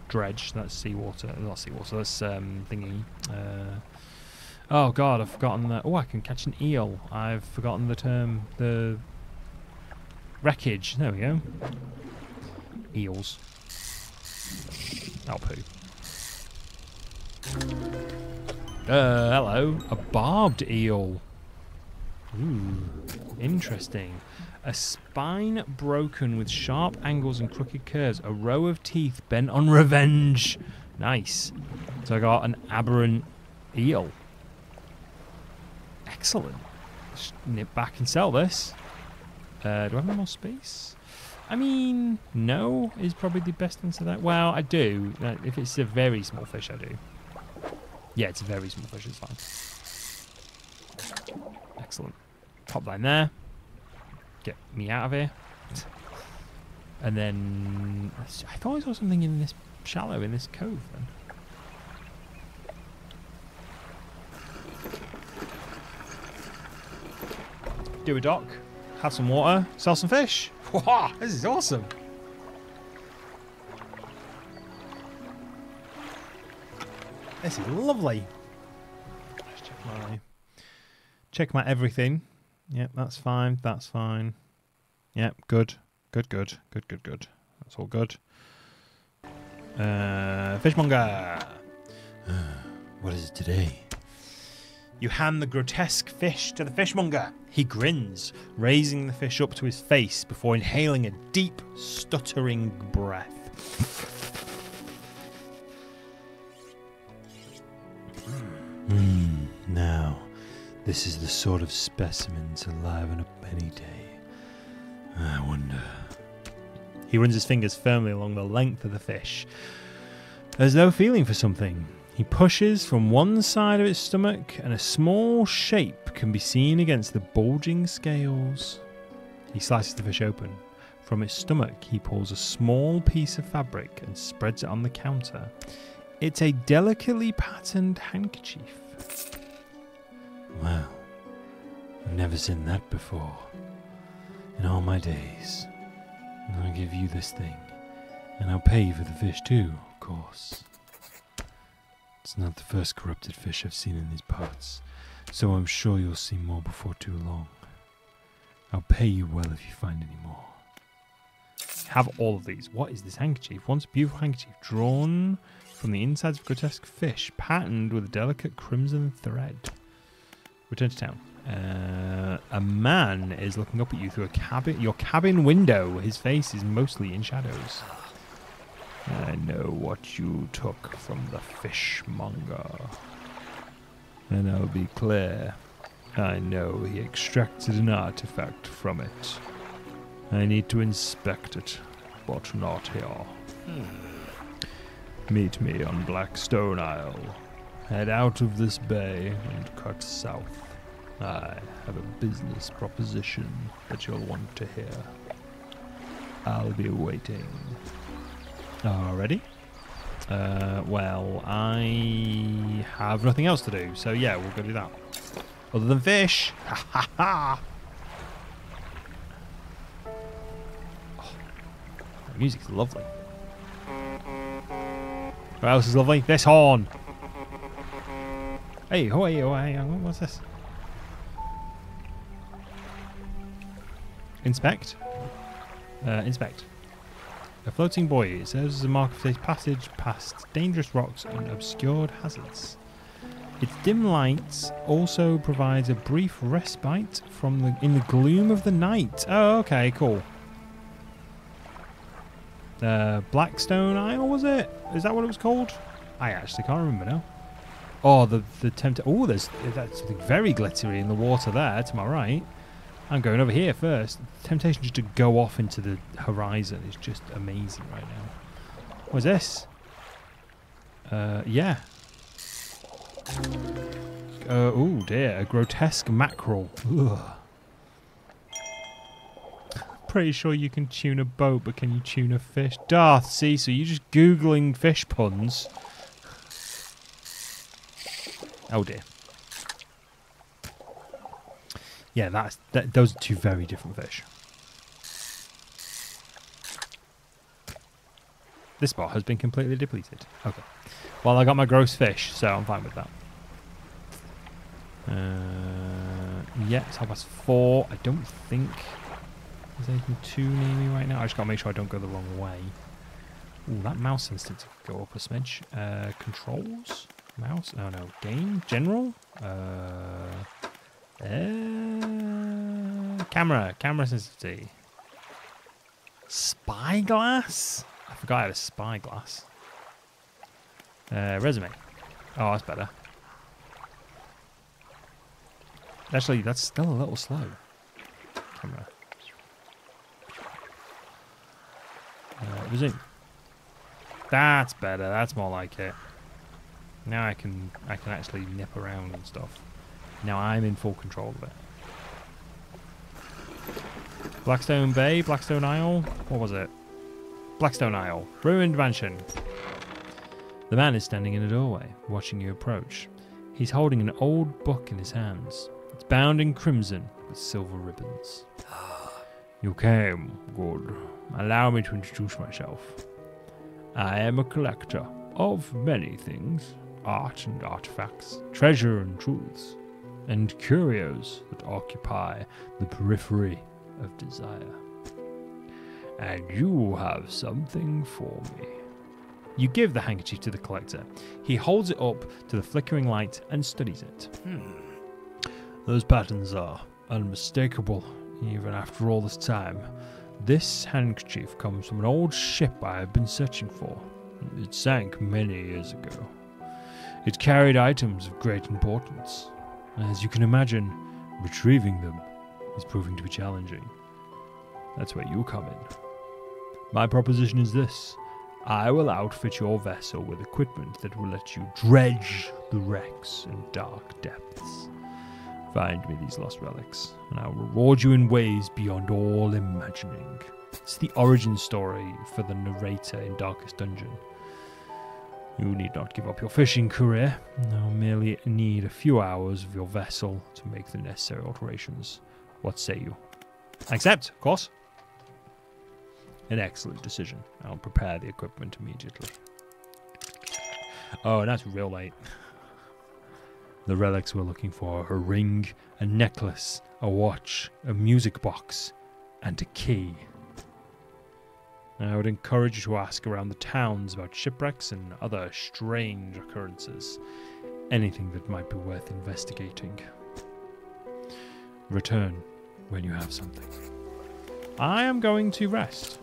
dredge. That's seawater. Not seawater. That's um, thingy. Uh, oh god, I've forgotten that. Oh, I can catch an eel. I've forgotten the term. The wreckage. There we go. Eels. Oh poo. Uh, hello. A barbed eel. Ooh. Interesting. A spine broken with sharp angles and crooked curves. A row of teeth bent on revenge. Nice. So I got an aberrant eel. Excellent. Just nip back and sell this. Uh, do I have any more space? I mean, no is probably the best answer to that. Well, I do. If it's a very small fish, I do. Yeah, it's a very small fish. It's fine. Excellent. Pop line there. Get me out of here. And then I thought I saw something in this shallow, in this cove then. Do a dock, have some water, sell some fish. Wow, this is awesome. This is lovely. Let's check my check my everything. Yep, that's fine, that's fine. Yep, good, good, good, good, good, good. That's all good. Uh, fishmonger! What is it today? You hand the grotesque fish to the fishmonger. He grins, raising the fish up to his face before inhaling a deep, stuttering breath. mm, now... This is the sort of specimen to liven up any day. I wonder. He runs his fingers firmly along the length of the fish, as though feeling for something. He pushes from one side of its stomach, and a small shape can be seen against the bulging scales. He slices the fish open. From its stomach, he pulls a small piece of fabric and spreads it on the counter. It's a delicately patterned handkerchief. Wow, I've never seen that before in all my days. And I'll give you this thing, and I'll pay you for the fish too, of course. It's not the first corrupted fish I've seen in these parts, so I'm sure you'll see more before too long. I'll pay you well if you find any more. Have all of these. What is this handkerchief? Once a beautiful handkerchief drawn from the insides of grotesque fish, patterned with a delicate crimson thread. Return to town. Uh, a man is looking up at you through a cabin, your cabin window. His face is mostly in shadows. I know what you took from the fishmonger. And I'll be clear. I know he extracted an artifact from it. I need to inspect it, but not here. Hmm. Meet me on Blackstone Isle. Head out of this bay and cut south. I have a business proposition that you'll want to hear. I'll be waiting. Already? Uh, well, I have nothing else to do, so yeah, we'll go do that. Other than fish! Ha ha ha! The music's lovely. What else is lovely? This horn! Hey, who are you? What's this? Inspect? Uh, inspect. A floating buoy. It serves as a mark of safe passage past dangerous rocks and obscured hazards. Its dim lights also provides a brief respite from the in the gloom of the night. Oh, okay, cool. Uh, Blackstone Isle, was it? Is that what it was called? I actually can't remember now. Oh, the the tempt. Oh, there's that's something very glittery in the water there to my right. I'm going over here first. The temptation just to go off into the horizon is just amazing right now. What's this? Uh, yeah. Uh, oh dear, a grotesque mackerel. Ugh. Pretty sure you can tune a boat, but can you tune a fish? Darth, see, so you're just Googling fish puns. Oh dear. Yeah, that's that, those are two very different fish. This spot has been completely depleted. Okay. Well, I got my gross fish, so I'm fine with that. Uh, yeah, it's half past four. I don't think there's anything too near me right now. I just got to make sure I don't go the wrong way. Ooh, that mouse instinct could go up a smidge. Uh, controls? Mouse? Oh, no. Game? General? Uh... Uh, camera, camera sensitivity. Spyglass? I forgot I had a spyglass. Uh, resume. Oh, that's better. Actually, that's still a little slow. Camera. Uh, resume. That's better. That's more like it. Now I can I can actually nip around and stuff. Now I'm in full control of it. Blackstone Bay, Blackstone Isle, what was it? Blackstone Isle, ruined mansion. The man is standing in a doorway, watching you approach. He's holding an old book in his hands. It's bound in crimson with silver ribbons. You came, good. Allow me to introduce myself. I am a collector of many things, art and artifacts, treasure and truths, and curios that occupy the periphery of desire. And you have something for me. You give the handkerchief to the collector. He holds it up to the flickering light and studies it. Hmm. Those patterns are unmistakable, even after all this time. This handkerchief comes from an old ship I have been searching for. It sank many years ago. It carried items of great importance. As you can imagine, retrieving them is proving to be challenging. That's where you come in. My proposition is this. I will outfit your vessel with equipment that will let you dredge the wrecks and dark depths. Find me these lost relics, and I will reward you in ways beyond all imagining. It's the origin story for the narrator in Darkest Dungeon. You need not give up your fishing career. You'll merely need a few hours of your vessel to make the necessary alterations. What say you? I accept, of course. An excellent decision. I'll prepare the equipment immediately. Oh, and that's real late. The relics we're looking for are a ring, a necklace, a watch, a music box, and a key. I would encourage you to ask around the towns about shipwrecks and other strange occurrences. Anything that might be worth investigating. Return when you have something. I am going to rest.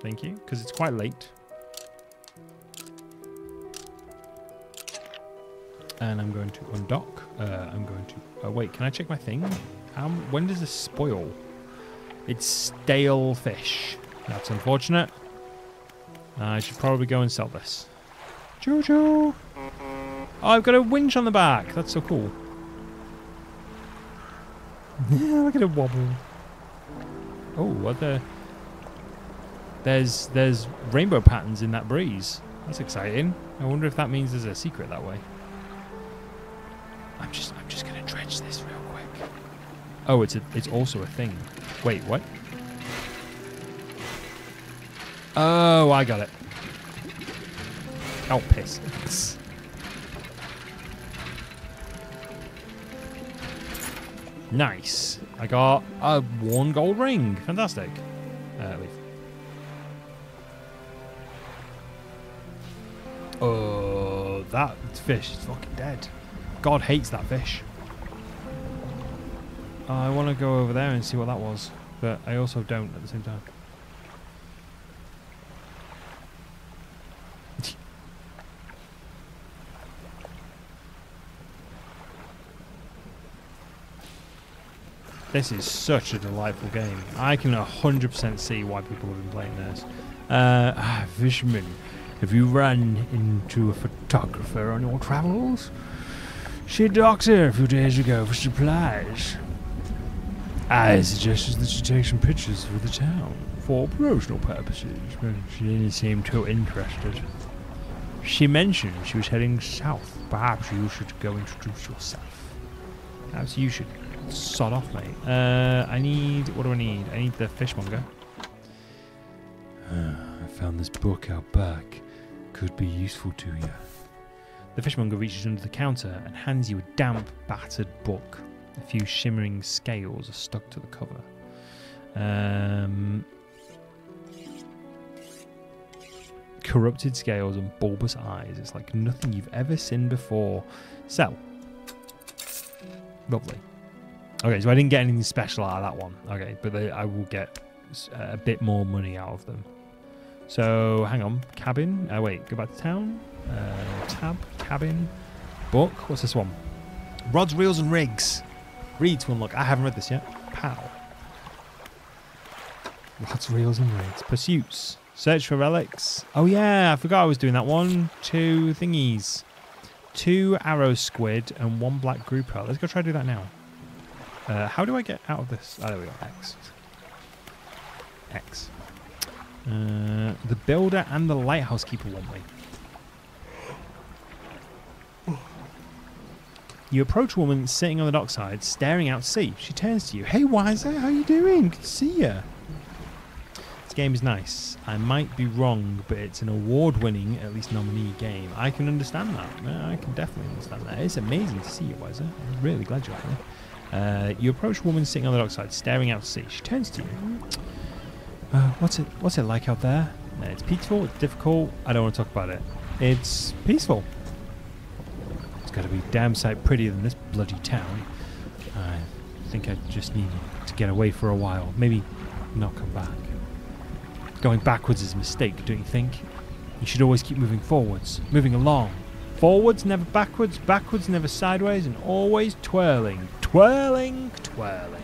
Thank you, because it's quite late. and I'm going to undock. Uh, I'm going to... Uh, wait, can I check my thing? Um, when does this spoil? It's stale fish. That's unfortunate. Uh, I should probably go and sell this. Choo-choo! Oh, I've got a winch on the back. That's so cool. Look at it wobble. Oh, what the... There's, there's rainbow patterns in that breeze. That's exciting. I wonder if that means there's a secret that way. I'm just, I'm just gonna dredge this real quick. Oh, it's, a, it's also a thing. Wait, what? Oh, I got it. Oh, piss. Nice. I got a one gold ring. Fantastic. Uh, leave. Oh, that fish is fucking dead. God hates that fish. I want to go over there and see what that was, but I also don't at the same time. This is such a delightful game. I can one hundred percent see why people have been playing this. Uh, ah, fisherman. Have you run into a photographer on your travels? She docked here a few days ago for supplies. I suggested that she take some pictures for the town for promotional purposes, but she didn't seem too interested. She mentioned she was heading south. Perhaps you should go introduce yourself. Perhaps you should sod off, mate. Uh, I need... What do I need? I need the fishmonger. Uh, I found this book out back. Could be useful to you. The fishmonger reaches under the counter and hands you a damp, battered book. A few shimmering scales are stuck to the cover. Um, corrupted scales and bulbous eyes. It's like nothing you've ever seen before. Sell. Lovely. Okay, so I didn't get anything special out of that one. Okay, but they, I will get a bit more money out of them. So, hang on. Cabin. Oh, wait. Go back to town. Uh, tab. Cabin. Book. What's this one? Rods, reels, and rigs. Read to unlock. I haven't read this yet. Pow. Rods, reels, and rigs. Pursuits. Search for relics. Oh, yeah. I forgot I was doing that one. Two thingies. Two arrow squid and one black grouper. Let's go try to do that now. Uh, how do I get out of this? Oh, there we go. X. X. Uh, the builder and the lighthouse keeper want me. You approach a woman sitting on the dockside, staring out to sea. She turns to you. Hey, Wiser, how you doing? Good to see ya. This game is nice. I might be wrong, but it's an award-winning, at least nominee game. I can understand that. No, I can definitely understand that. It's amazing to see you, Wiser. I'm really glad you're here. Uh, you approach a woman sitting on the dockside, staring out to sea. She turns to you. Uh, what's it? What's it like out there? Uh, it's peaceful. It's difficult. I don't want to talk about it. It's peaceful. It's got to be damn sight prettier than this bloody town. I think I just need to get away for a while. Maybe not come back. Going backwards is a mistake, don't you think? You should always keep moving forwards, moving along. Forwards, never backwards. Backwards, never sideways, and always twirling, twirling, twirling.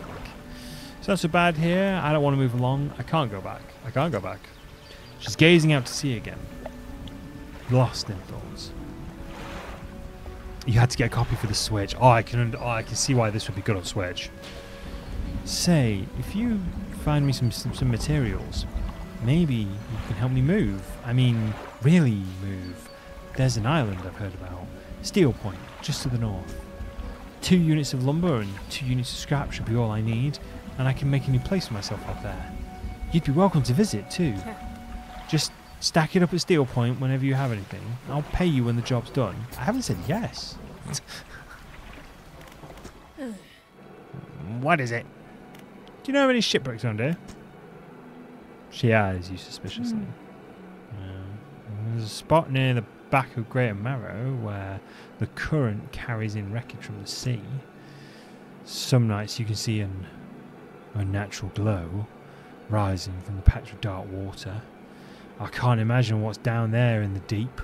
It's not so bad here. I don't want to move along. I can't go back. I can't go back. She's gazing out to sea again. Lost in thoughts. You had to get a copy for the Switch. Oh, I can, oh, I can see why this would be good on Switch. Say, if you find me some, some, some materials, maybe you can help me move. I mean, really move. There's an island I've heard about. Steel Point, just to the north. Two units of lumber and two units of scrap should be all I need. And I can make a new place for myself up there. You'd be welcome to visit too. Yeah. Just stack it up at Steel Point whenever you have anything. I'll pay you when the job's done. I haven't said yes. What is it? Do you know how many shipwrecks around here? She eyes you suspiciously. Mm. Uh, there's a spot near the back of Great Marrow where the current carries in wreckage from the sea. Some nights you can see an unnatural glow rising from the patch of dark water. I can't imagine what's down there in the deep.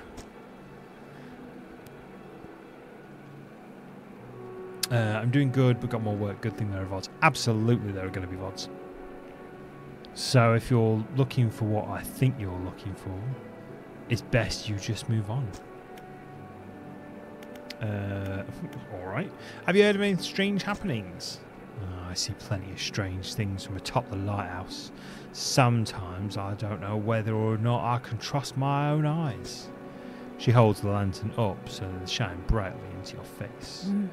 Uh, I'm doing good, but got more work. Good thing there are V O Ds. Absolutely, there are going to be V O Ds. So if you're looking for what I think you're looking for, it's best you just move on. Uh, Alright. Have you heard of any strange happenings? Oh, I see plenty of strange things from atop the lighthouse. Sometimes I don't know whether or not I can trust my own eyes. She holds the lantern up so they shine brightly into your face. Mm.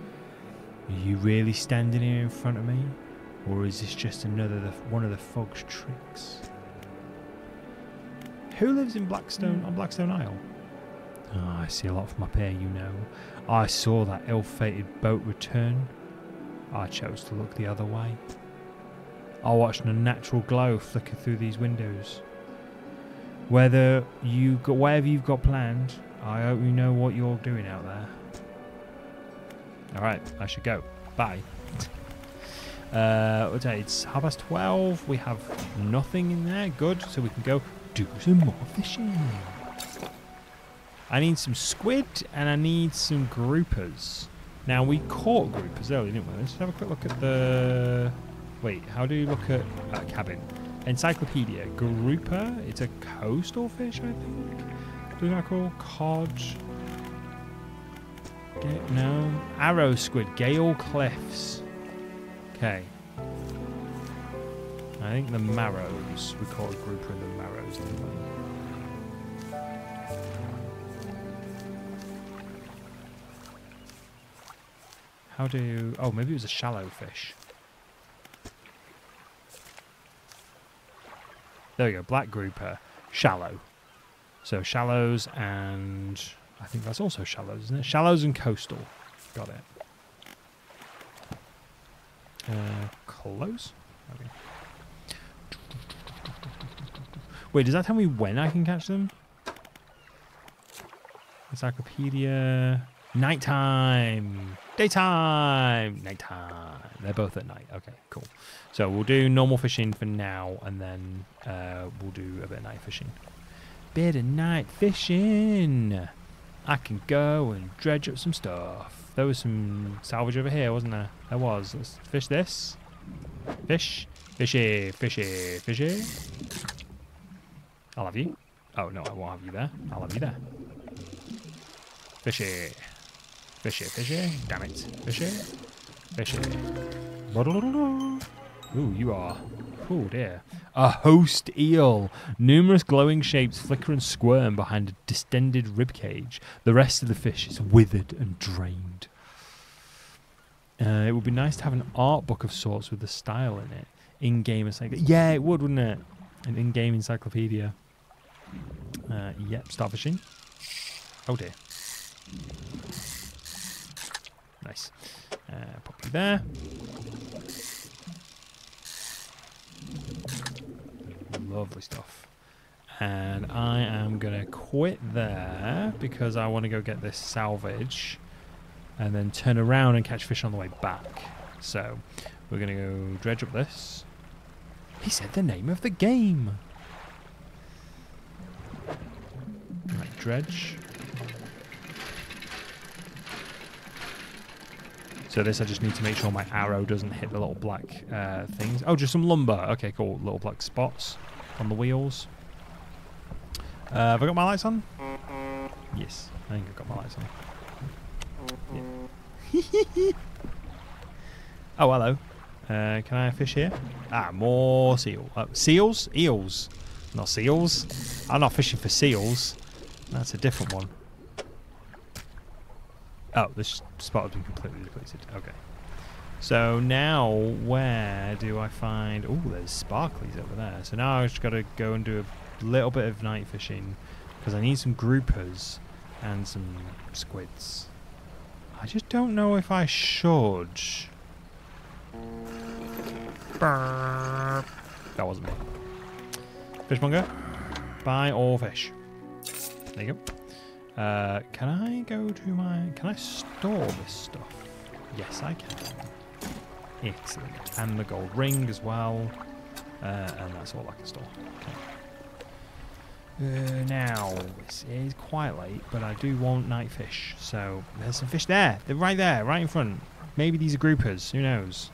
Are you really standing here in front of me? Or is this just another the, one of the fog's tricks? Who lives in Blackstone mm. on Blackstone Isle? Oh, I see a lot from my pair, you know. I saw that ill-fated boat return. I chose to look the other way. I watched an unnatural glow flicker through these windows. Whether you got, whatever you've got planned, I hope you know what you're doing out there. Alright, I should go. Bye. Uh, what day? It's half past twelve. We have nothing in there. Good. So we can go do some more fishing. I need some squid and I need some groupers. Now, we caught groupers earlier, didn't we? Let's have a quick look at the... Wait, how do you look at a uh, cabin? Encyclopedia. Grouper. It's a coastal fish, I think. Blue mackerel. Cod. Get, no. Arrow squid. Gale Cliffs. Okay. I think the marrows. We caught a grouper in the marrows, didn't we? How do... Oh, maybe it was a shallow fish. There we go. Black grouper. Shallow. So shallows and... I think that's also shallows, isn't it? Shallows and coastal. Got it. Uh, close? Okay. Wait, does that tell me when I can catch them? Encyclopedia... Nighttime, daytime, nighttime. They're both at night. Okay, cool. So we'll do normal fishing for now, and then uh, we'll do a bit of night fishing. Bit of night fishing. I can go and dredge up some stuff. There was some salvage over here, wasn't there? There was. Let's fish this. Fish, fishy, fishy, fishy. I'll have you. Oh no, I won't have you there. I'll have you there. Fishy. Fishy, fishy, damn it. Fishy, fishy. Ooh, you are. Oh dear. A host eel. Numerous glowing shapes flicker and squirm behind a distended ribcage. The rest of the fish is withered and drained. Uh, it would be nice to have an art book of sorts with the style in it. In-game encyclopedia. Yeah, it would, wouldn't it? An in-game encyclopedia. Uh, yep, start fishing. Oh dear. Nice. Uh, pop you there. Lovely stuff. And I am going to quit there because I want to go get this salvage and then turn around and catch fish on the way back. So we're going to go dredge up this. He said the name of the game. Right, dredge. So this, I just need to make sure my arrow doesn't hit the little black uh, things. Oh, just some lumber. Okay, cool. Little black spots on the wheels. Uh, have I got my lights on? Yes, I think I've got my lights on. Yeah. Oh, hello. Uh, can I fish here? Ah, more seal. Uh, seals? Eels. Not seals. I'm not fishing for seals. That's a different one. Oh, this spot has been completely depleted. Okay. So now where do I find... Oh, there's sparklies over there. So now I've just got to go and do a little bit of night fishing because I need some groupers and some squids. I just don't know if I should. That wasn't me. Fishmonger, buy all fish. There you go. Uh, can I go to my... Can I store this stuff? Yes, I can. Excellent. And the gold ring as well. Uh, and that's all I can store. Okay. Uh, now, it is quite late, but I do want night fish. So, there's some fish there. They're right there, right in front. Maybe these are groupers. Who knows?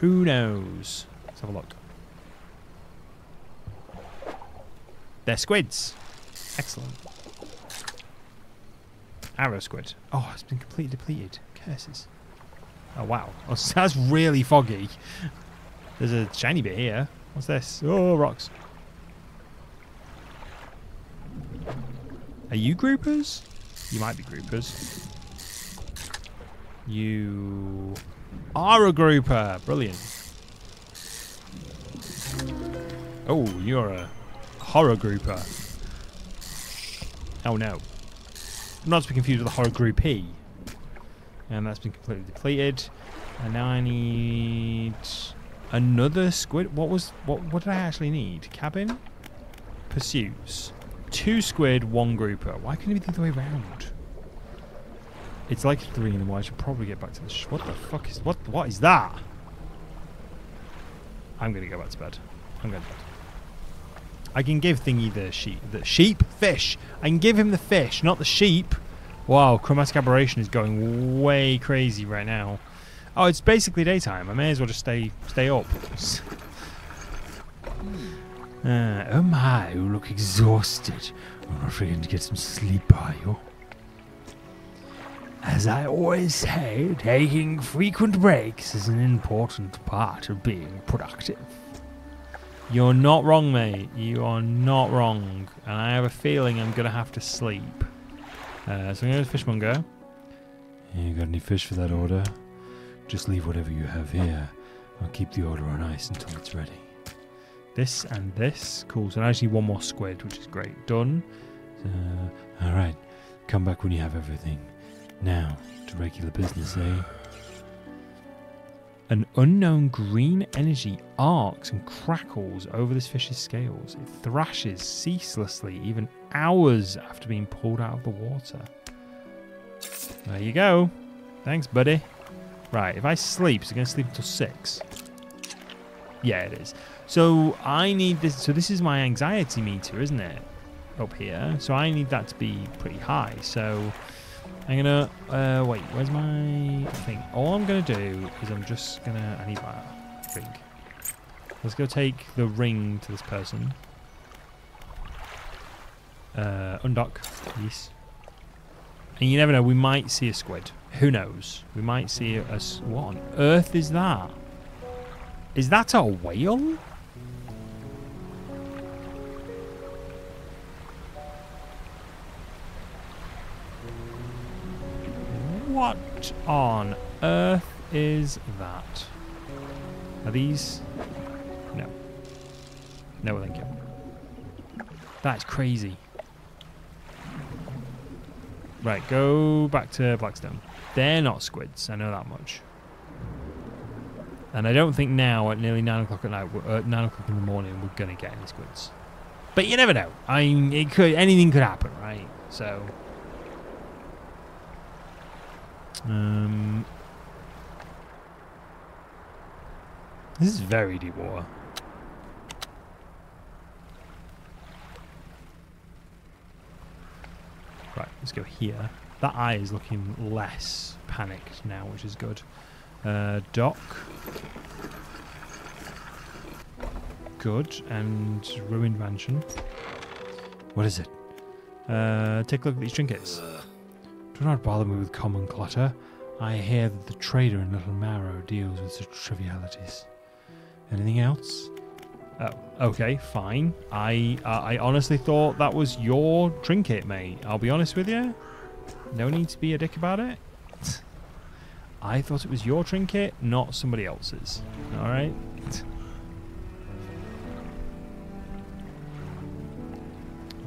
Who knows? Let's have a look. They're squids. Excellent. Arrow squid. Oh, it's been completely depleted. Curses. Oh, wow. That's really foggy. There's a shiny bit here. What's this? Oh, rocks. Are you groupers? You might be groupers. You are a grouper. Brilliant. Oh, you're a horror grouper. Oh, no. Not to be confused with the horror groupie. And that's been completely depleted. And now I need another squid. What was what what did I actually need? Cabin? Pursuits. Two squid, one grouper. Why couldn't it be the other way around? It's like three in the morning. I should probably get back to the sh what the fuck is what what is that? I'm gonna go back to bed. I'm going to bed. I can give Thingy the sheep the sheep? Fish. I can give him the fish, not the sheep. Wow, chromatic aberration is going way crazy right now. Oh, it's basically daytime. I may as well just stay stay up. uh, oh my, you look exhausted. I'm not forgetting to get some sleep, are you? As I always say, taking frequent breaks is an important part of being productive. You're not wrong, mate. You are not wrong. And I have a feeling I'm going to have to sleep. Uh, so I'm going to fishmonger. You got any fish for that order? Just leave whatever you have here. I'll keep the order on ice until it's ready. This and this. Cool. So I just need one more squid, which is great. Done. Uh, Alright. Come back when you have everything. Now, to regular business, eh? An unknown green energy arcs and crackles over this fish's scales. It thrashes ceaselessly, even hours after being pulled out of the water. There you go. Thanks, buddy. Right, if I sleep, is it going to sleep until six? Yeah, it is. So I need this. So this is my anxiety meter, isn't it? Up here. So I need that to be pretty high. So I'm gonna, uh, wait, where's my thing? All I'm gonna do is I'm just gonna, I need my ring. Let's go take the ring to this person. Uh, undock, yes. And you never know, we might see a squid. Who knows? We might see a, a what on earth is that? Is that a whale? What on earth is that? Are these? No. No, thank you. That's crazy. Right, go back to Blackstone. They're not squids, I know that much. And I don't think now, at nearly nine o'clock at night, at nine o'clock in the morning, we're gonna get any squids. But you never know. I mean, it could, anything could happen, right? So. Um, this is very deep water. Right, let's go here. That eye is looking less panicked now, which is good. Uh, dock. Good. And ruined mansion. What is it? Uh, take a look at these trinkets. Do not bother me with common clutter. I hear that the trader in Little Marrow deals with such trivialities. Anything else? Oh, okay, fine. I uh, I honestly thought that was your trinket, mate. I'll be honest with you. No need to be a dick about it. I thought it was your trinket, not somebody else's. All right.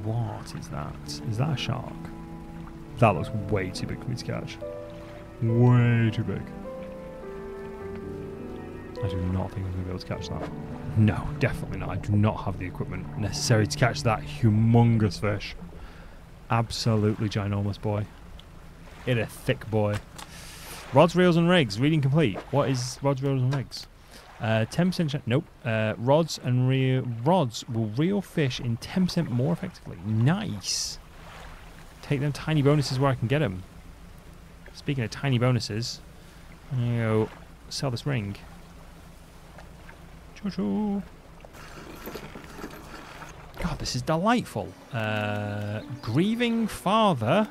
What is that? Is that a shark? That looks way too big for me to catch. Way too big. I do not think I'm going to be able to catch that. No, definitely not. I do not have the equipment necessary to catch that humongous fish. Absolutely ginormous boy. It a thick boy. Rods, reels, and rigs. Reading complete. What is rods, reels, and rigs? Uh, ten percent chance. Nope. Uh, rods and reel. Rods will reel fish in ten percent more effectively. Nice. Take them tiny bonuses where I can get them. Speaking of tiny bonuses, I'm gonna go sell this ring. Choo-choo. God, this is delightful. Uh, grieving father.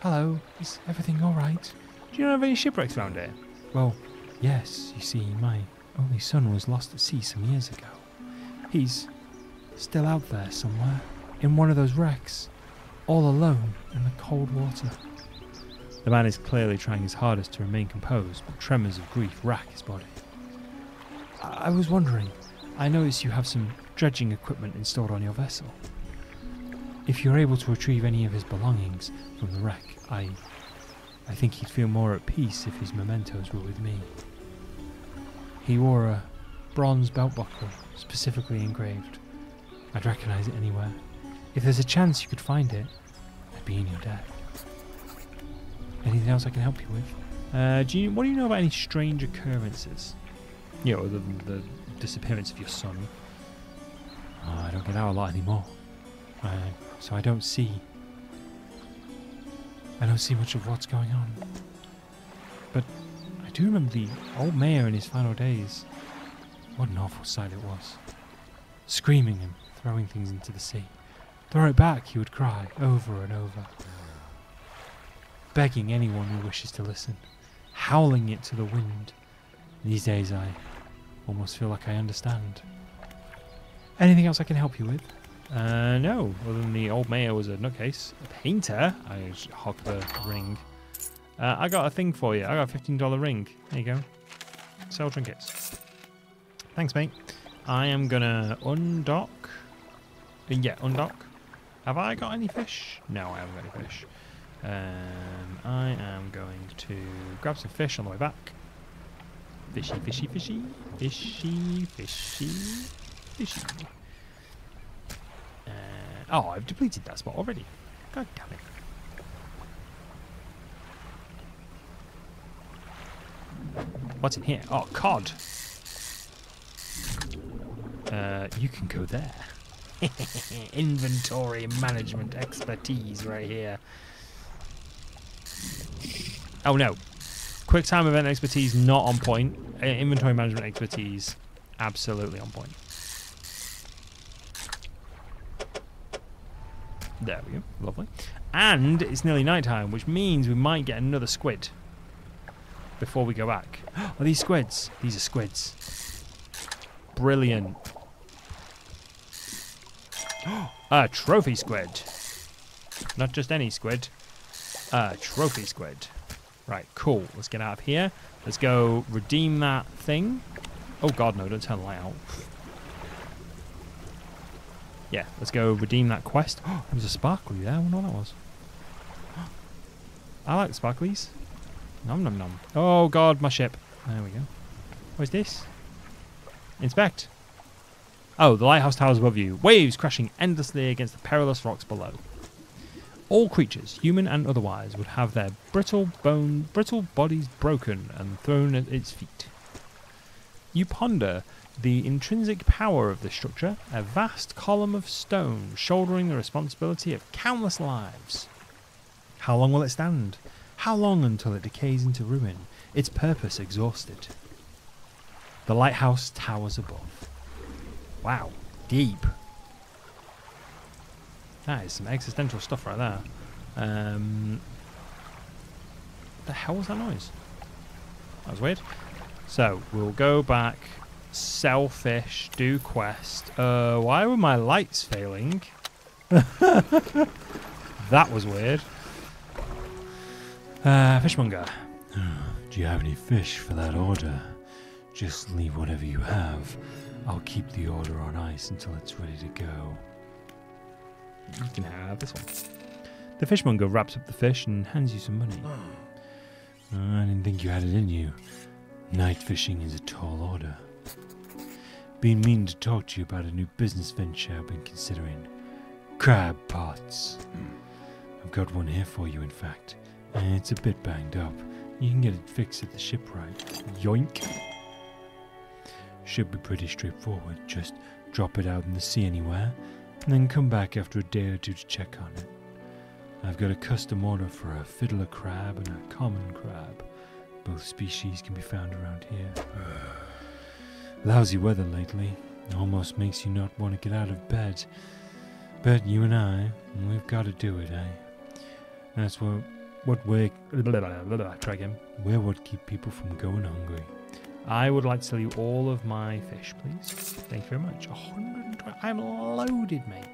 Hello, is everything all right? Do you not have any shipwrecks around here? Well, yes, you see, my only son was lost at sea some years ago. He's still out there somewhere, in one of those wrecks, all alone in the cold water. The man is clearly trying his hardest to remain composed, but tremors of grief rack his body. I, I was wondering, I noticed you have some dredging equipment installed on your vessel. If you're able to retrieve any of his belongings from the wreck, I, I think he'd feel more at peace if his mementos were with me. He wore a bronze belt buckle, specifically engraved. I'd recognize it anywhere. If there's a chance you could find it, I'd be in your debt. Anything else I can help you with? Uh, do you, what do you know about any strange occurrences? You know, the, the disappearance of your son. Oh, I don't get out a lot anymore. Uh, so I don't see... I don't see much of what's going on. But I do remember the old mayor in his final days. What an awful sight it was. Screaming and throwing things into the sea. Throw it back, he would cry, over and over. Begging anyone who wishes to listen, howling it to the wind. These days I almost feel like I understand. Anything else I can help you with? Uh, no, other than the old mayor was a nutcase. A painter? I hog the ring. Uh, I got a thing for you. I got a fifteen dollar ring. There you go. Sell trinkets. Thanks, mate. I am gonna undock. Yeah, undock. Have I got any fish? No, I haven't got any fish. Um, I am going to grab some fish on the way back. Fishy, fishy, fishy, fishy, fishy, fishy. Uh, oh, I've depleted that spot already. God damn it. What's in here? Oh, cod. Uh, you can go there. Inventory management expertise right here. Oh no. Quick time event expertise not on point. Inventory management expertise absolutely on point. There we go. Lovely. And it's nearly night time, which means we might get another squid before we go back. Are these squids? These are squids. Brilliant. A trophy squid. Not just any squid. A trophy squid. Right, cool. Let's get out of here. Let's go redeem that thing. Oh, God, no. Don't turn the light out. Yeah, let's go redeem that quest. Oh, there was a sparkly there. I wonder what that was. I like the sparklies. Nom, nom, nom. Oh, God, my ship. There we go. What is this? Inspect. Oh, the lighthouse towers above you. Waves crashing endlessly against the perilous rocks below. All creatures, human and otherwise, would have their brittle bone, brittle bodies broken and thrown at its feet. You ponder the intrinsic power of this structure, a vast column of stone shouldering the responsibility of countless lives. How long will it stand? How long until it decays into ruin, its purpose exhausted? The lighthouse towers above. Wow, deep. That is some existential stuff right there. Um, what the hell was that noise? That was weird. So, we'll go back, sell fish, do quest. Uh, why were my lights failing? That was weird. Uh, fishmonger. Do you have any fish for that order? Just leave whatever you have. I'll keep the order on ice until it's ready to go. You can have this one. The fishmonger wraps up the fish and hands you some money. Uh, I didn't think you had it in you. Night fishing is a tall order. Been meaning to talk to you about a new business venture I've been considering. Crab pots. I've got one here for you, in fact. And it's a bit banged up. You can get it fixed at the shipwright. Yoink. Should be pretty straightforward. Just drop it out in the sea anywhere. And then come back after a day or two to check on it. I've got a custom order for a fiddler crab and a common crab, but local species can be found around here. Lousy weather lately. Almost makes you not want to get out of bed. But you and I, we've got to do it, eh? That's what, what we're... Try again. We're what keep people from going hungry. I would like to sell you all of my fish, please. Thank you very much. one hundred twenty. I'm loaded, mate.